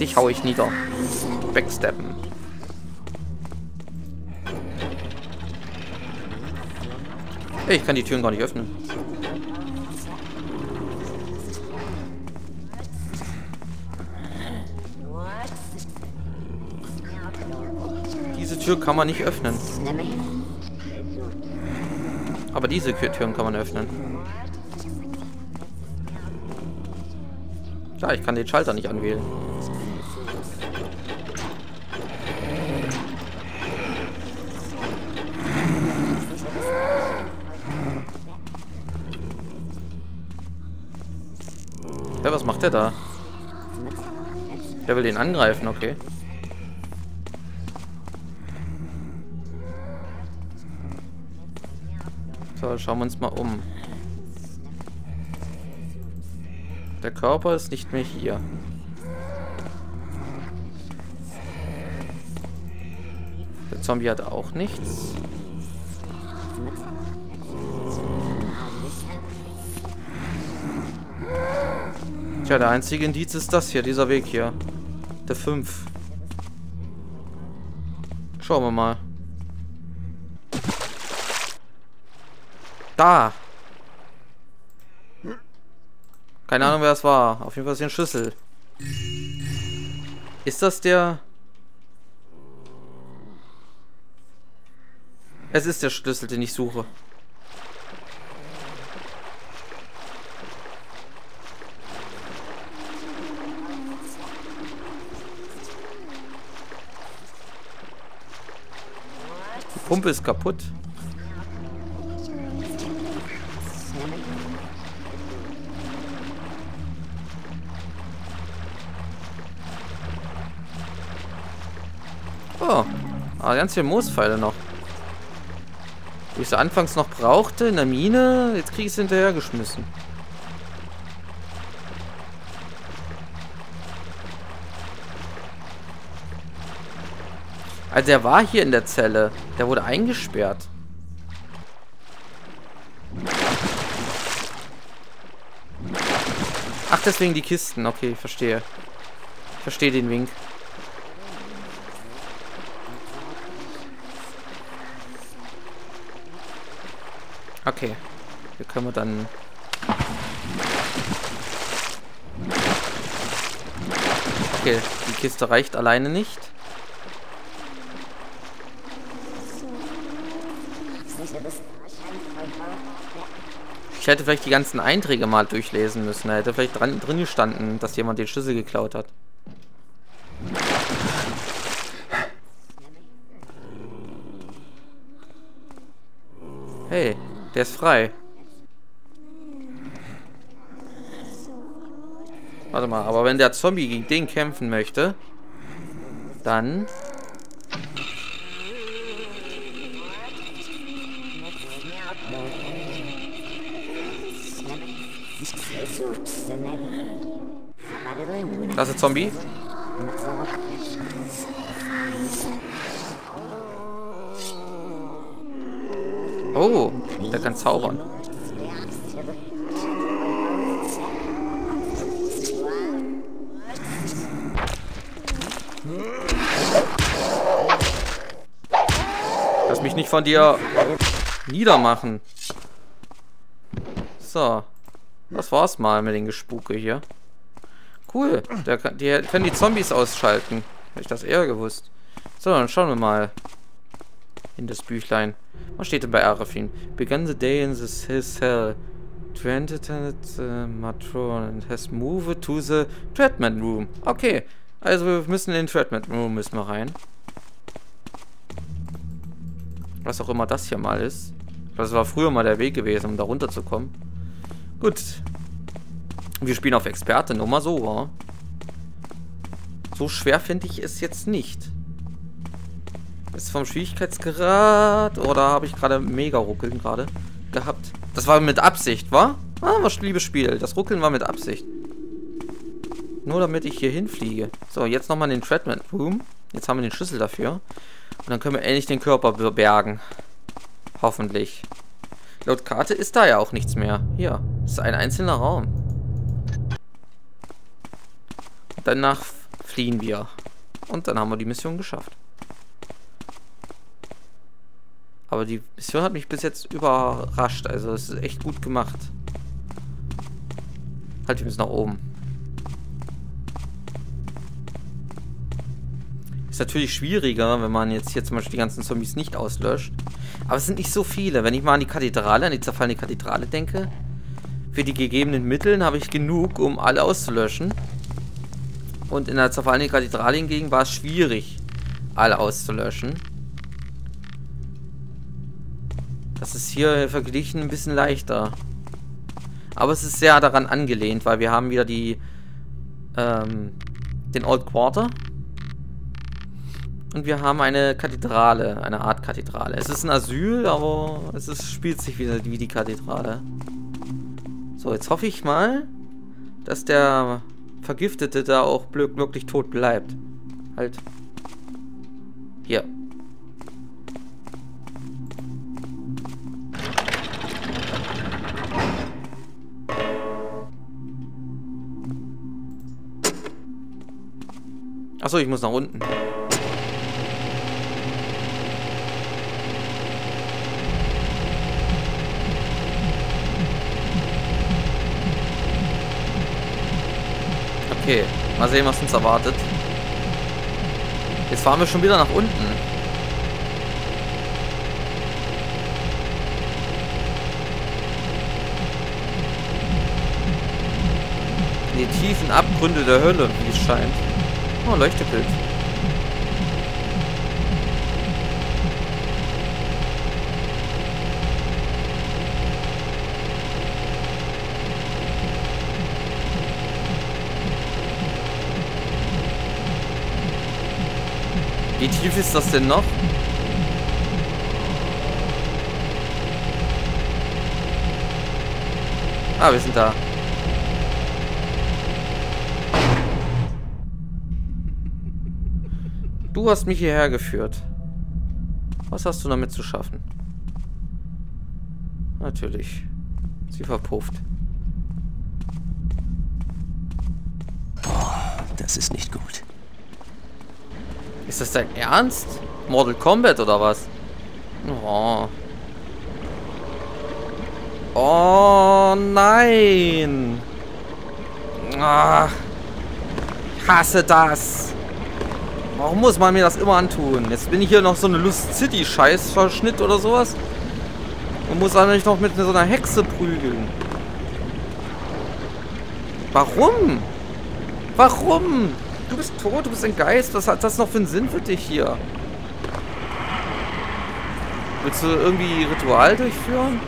Dich hau ich nieder. Backsteppen. Hey, ich kann die Türen gar nicht öffnen. Diese Tür kann man nicht öffnen. Aber diese Türen kann man öffnen. Ja, ich kann den Schalter nicht anwählen. Ja, was macht der da? Der will den angreifen, okay. Fall schauen wir uns mal um. Der Körper ist nicht mehr hier. Der Zombie hat auch nichts. Tja, der einzige Indiz ist das hier, dieser Weg hier. Der fünf. Schauen wir mal. Da! Keine Ahnung, wer das war. Auf jeden Fall ist hier ein Schlüssel. Ist das der... Es ist der Schlüssel, den ich suche. Die Pumpe ist kaputt. Oh, ah, ganz viele Moospfeile noch. Wie ich sie anfangs noch brauchte in der Mine, jetzt kriege ich sie hinterhergeschmissen. Also er war hier in der Zelle. Der wurde eingesperrt. Ach, deswegen die Kisten. Okay, ich verstehe. Ich verstehe den Wink. Okay. Hier können wir dann... Okay, die Kiste reicht alleine nicht. Ich hätte vielleicht die ganzen Einträge mal durchlesen müssen. Da hätte vielleicht dran, drin gestanden, dass jemand den Schlüssel geklaut hat. Hey, der ist frei. Warte mal, aber wenn der Zombie gegen den kämpfen möchte, dann... Das ist ein Zombie. Oh, der kann zaubern. Lass mich nicht von dir niedermachen. So. Das war's mal mit den Gespuke hier. Cool. Der kann, die können die Zombies ausschalten. Hätte ich das eher gewusst. So, dann schauen wir mal in das Büchlein. Was steht denn bei Araphin? Began the day in this, his cell. Entered the Matron and has moved to the treatment room. Okay. Also wir müssen in den treatment room müssen wir rein. Was auch immer das hier mal ist. Das war früher mal der Weg gewesen, um da runterzukommen. Gut. Wir spielen auf Experte, nur mal so, wa? So schwer finde ich es jetzt nicht. Ist vom Schwierigkeitsgrad... Oder habe ich gerade mega Ruckeln gerade gehabt? Das war mit Absicht, wa? Ah, was liebes Spiel. Das Ruckeln war mit Absicht. Nur damit ich hier hinfliege. So, jetzt nochmal in den Treatment Room. Jetzt haben wir den Schlüssel dafür. Und dann können wir endlich den Körper bergen. Hoffentlich. Laut Karte ist da ja auch nichts mehr. Hier, ist ein einzelner Raum. Danach fliehen wir. Und dann haben wir die Mission geschafft. Aber die Mission hat mich bis jetzt überrascht. Also es ist echt gut gemacht. Halt, wir müssen nach oben. Ist natürlich schwieriger, wenn man jetzt hier zum Beispiel die ganzen Zombies nicht auslöscht. Aber es sind nicht so viele. Wenn ich mal an die Kathedrale, an die zerfallene Kathedrale denke, für die gegebenen Mitteln habe ich genug, um alle auszulöschen. Und in der zerfallenen Kathedrale hingegen war es schwierig, alle auszulöschen. Das ist hier verglichen ein bisschen leichter. Aber es ist sehr daran angelehnt, weil wir haben wieder die ähm, den Old Quarter. Und wir haben eine Kathedrale, eine Art Kathedrale. Es ist ein Asyl, aber es ist, spielt sich wieder wie die Kathedrale. So, jetzt hoffe ich mal, dass der Vergiftete da auch wirklich tot bleibt. Halt. Hier. Achso, ich muss nach unten. Okay, mal sehen, was uns erwartet. Jetzt fahren wir schon wieder nach unten. In die tiefen Abgründe der Hölle, wie es scheint. Oh, Leuchtebild. Wie tief ist das denn noch? Ah, wir sind da. Du hast mich hierher geführt. Was hast du damit zu schaffen? Natürlich. Sie verpufft. Oh, das ist nicht gut. Ist das dein Ernst? Mortal Kombat oder was? Oh. Oh nein. Ach, ich hasse das. Warum muss man mir das immer antun? Jetzt bin ich hier noch so eine Lust City Scheißverschnitt oder sowas. Man muss eigentlich noch mit so einer Hexe prügeln. Warum? Warum? Du bist tot, du bist ein Geist. Was hat das noch für einen Sinn für dich hier? Willst du irgendwie Ritual durchführen?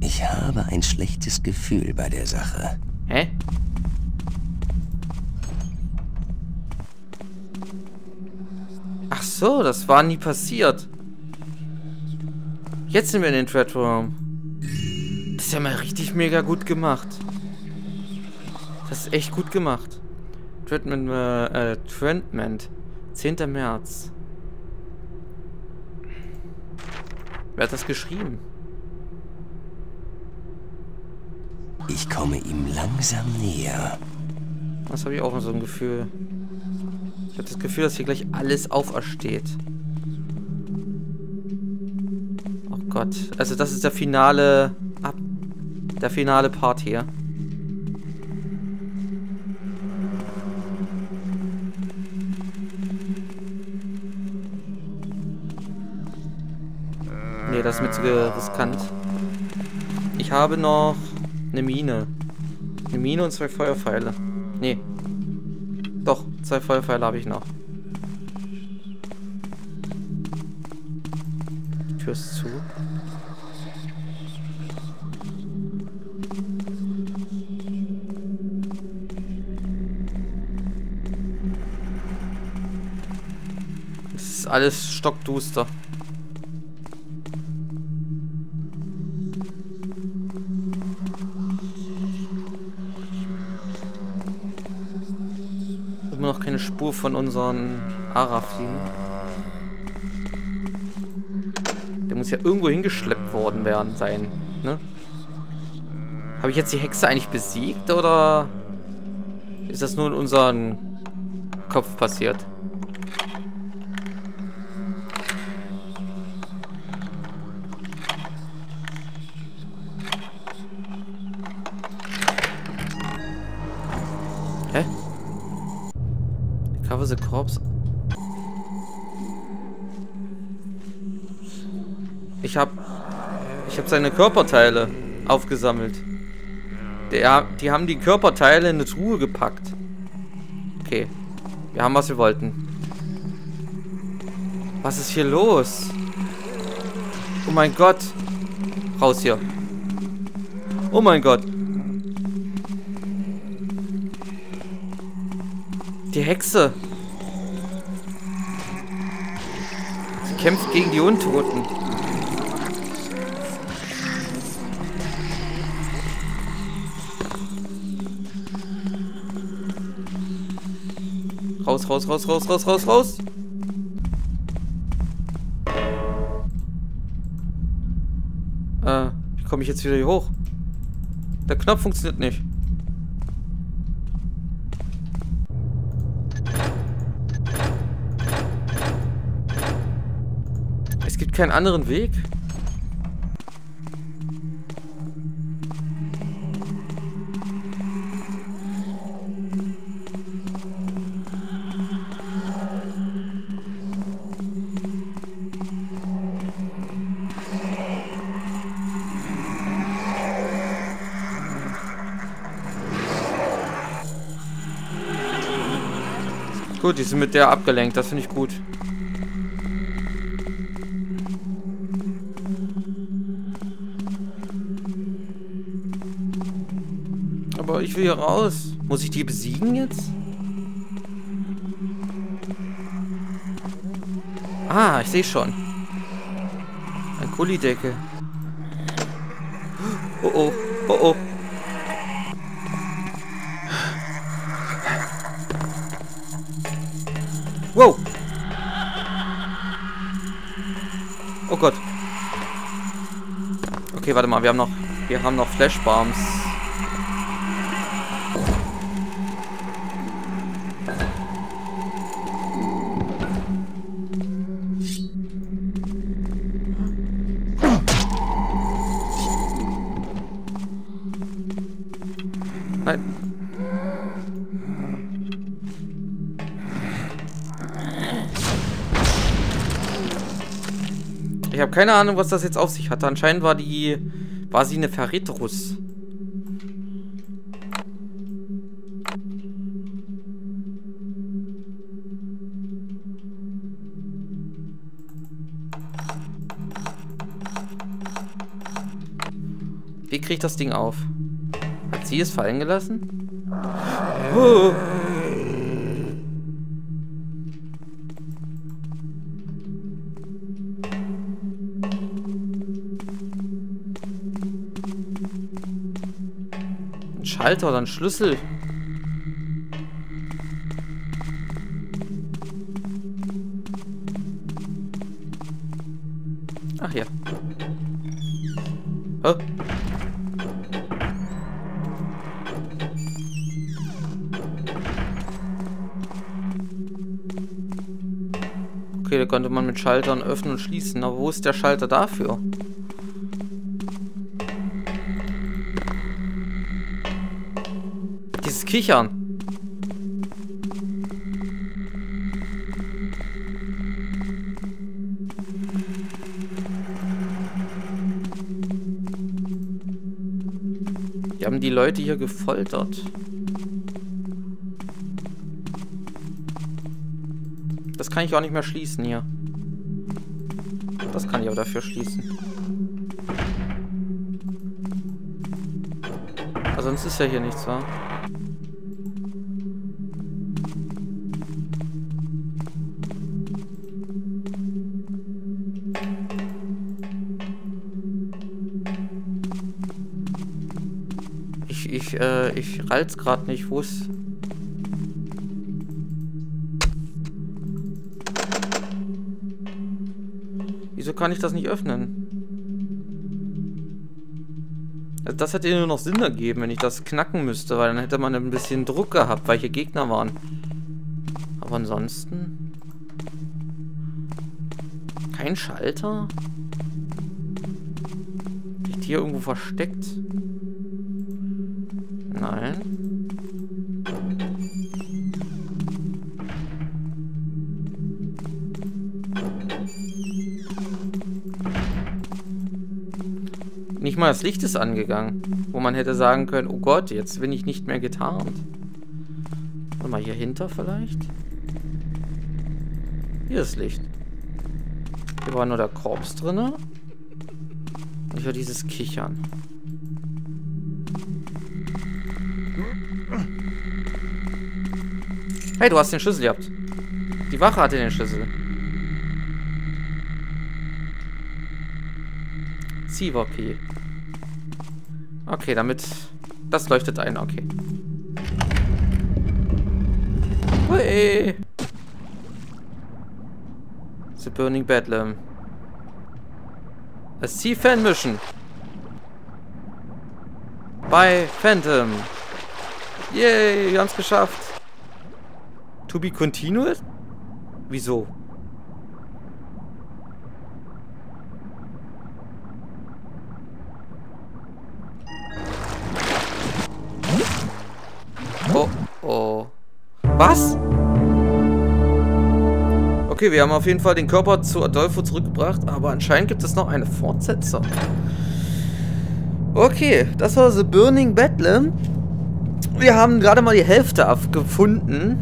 Ich habe ein schlechtes Gefühl bei der Sache. Hä? Ach so, das war nie passiert. Jetzt sind wir in den Threadroom. Das ist ja mal richtig mega gut gemacht. Das ist echt gut gemacht. Treatment, äh, Treatment. zehnter März. Wer hat das geschrieben? Ich komme ihm langsam näher. Das habe ich auch so ein Gefühl. Ich habe das Gefühl, dass hier gleich alles aufersteht. Oh Gott. Also das ist der finale... Ab der finale Part hier. Ne, das ist mir zu riskant. Ich habe noch eine Mine. Eine Mine und zwei Feuerpfeile. Ne. Doch, zwei Feuerpfeile habe ich noch. Tür ist zu. Es ist alles stockduster. Noch keine Spur von unseren Araphin. Der muss ja irgendwo hingeschleppt worden werden sein, ne? Habe ich jetzt die Hexe eigentlich besiegt oder ist das nur in unserem Kopf passiert? The Corpse. Ich habe ich habe seine Körperteile aufgesammelt. Der, die haben die Körperteile in eine Truhe gepackt. Okay. Wir haben, was wir wollten. Was ist hier los? Oh mein Gott. Raus hier. Oh mein Gott. Die Hexe. Sie kämpft gegen die Untoten. Raus, raus, raus, raus, raus, raus, raus. Äh, wie komme ich jetzt wieder hier hoch? Der Knopf funktioniert nicht. Es gibt keinen anderen Weg. Gut, die sind mit der abgelenkt, das finde ich gut. Aber ich will hier raus. Muss ich die besiegen jetzt? Ah, ich sehe schon. Ein Kullideckel. Oh oh, oh oh. Wow! Oh Gott. Okay, warte mal, wir haben noch, wir haben noch Flashbombs. Nein. Ich habe keine Ahnung, was das jetzt auf sich hatte. Anscheinend war die... war sie eine Verräterus. Wie kriege ich das Ding auf? Hat sie es fallen gelassen? Oh. Alter, dann Schlüssel. Ach ja. Oh. Okay, da konnte man mit Schaltern öffnen und schließen. Aber wo ist der Schalter dafür? Kichern. Wir haben die Leute hier gefoltert. Das kann ich auch nicht mehr schließen hier. Das kann ich aber dafür schließen. Aber sonst ist ja hier nichts, wa? Ich, äh, ich rall's gerade nicht, wo es... Wieso kann ich das nicht öffnen? Also das hätte nur noch Sinn ergeben, wenn ich das knacken müsste, weil dann hätte man ein bisschen Druck gehabt, weil hier Gegner waren. Aber ansonsten... Kein Schalter? Liegt hier irgendwo versteckt? Nein. Nicht mal das Licht ist angegangen, wo man hätte sagen können, oh Gott, jetzt bin ich nicht mehr getarnt. Warte mal, hier hinter vielleicht? Hier ist Licht. war nur der Korps drin. Und ich höre dieses Kichern. Hey, du hast den Schlüssel gehabt. Die Wache hatte den Schlüssel. Ziva-P. Okay, damit... Das leuchtet ein, okay. Hey. The Burning Bedlam. A Sea-Fan Mission. Bei Phantom. Yay, wir haben es geschafft. To be continued? Wieso? Oh, oh. Was? Okay, wir haben auf jeden Fall den Körper zu Adolfo zurückgebracht, aber anscheinend gibt es noch eine Fortsetzung. Okay, das war The Burning Bedlam. Wir haben gerade mal die Hälfte abgefunden.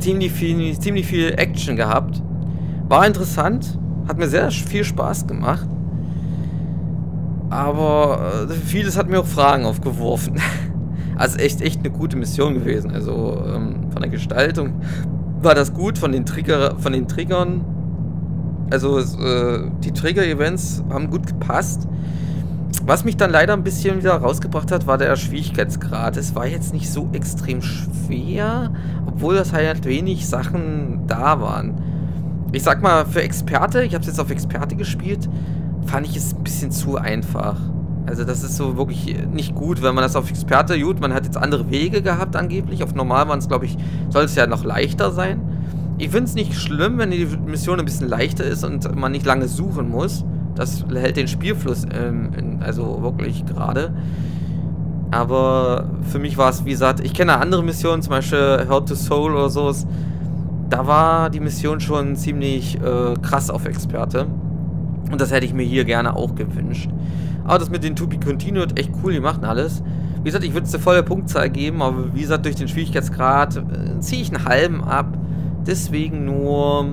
Ziemlich viel, ziemlich viel Action gehabt. War interessant. Hat mir sehr viel Spaß gemacht. Aber vieles hat mir auch Fragen aufgeworfen. Also echt, echt eine gute Mission gewesen. Also ähm, von der Gestaltung war das gut, von den Trigger, von den Triggern. Also äh, die Trigger-Events haben gut gepasst. Was mich dann leider ein bisschen wieder rausgebracht hat, war der Schwierigkeitsgrad. Es war jetzt nicht so extrem schwer, obwohl das halt wenig Sachen da waren. Ich sag mal, für Experte, ich habe es jetzt auf Experte gespielt, fand ich es ein bisschen zu einfach. Also das ist so wirklich nicht gut, wenn man das auf Experte, gut, man hat jetzt andere Wege gehabt angeblich. Auf normal waren es, glaube ich, soll es ja noch leichter sein. Ich finde es nicht schlimm, wenn die Mission ein bisschen leichter ist und man nicht lange suchen muss. Das hält den Spielfluss ähm, in, also wirklich gerade. Aber für mich war es, wie gesagt, ich kenne andere Missionen, zum Beispiel Heart to Soul oder so. Da war die Mission schon ziemlich äh, krass auf Experte. Und das hätte ich mir hier gerne auch gewünscht. Aber das mit den To Be Continued, echt cool, die machen alles. Wie gesagt, ich würde es eine volle Punktzahl geben, aber wie gesagt, durch den Schwierigkeitsgrad äh, ziehe ich einen halben ab. Deswegen nur...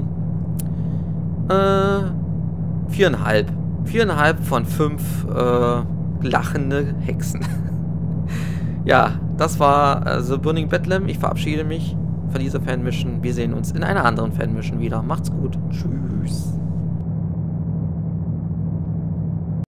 Äh... viereinhalb. Viereinhalb von fünf äh, lachende Hexen. Ja, das war äh, The Burning Bedlam. Ich verabschiede mich von dieser Fanmission. Wir sehen uns in einer anderen Fanmission wieder. Macht's gut. Tschüss.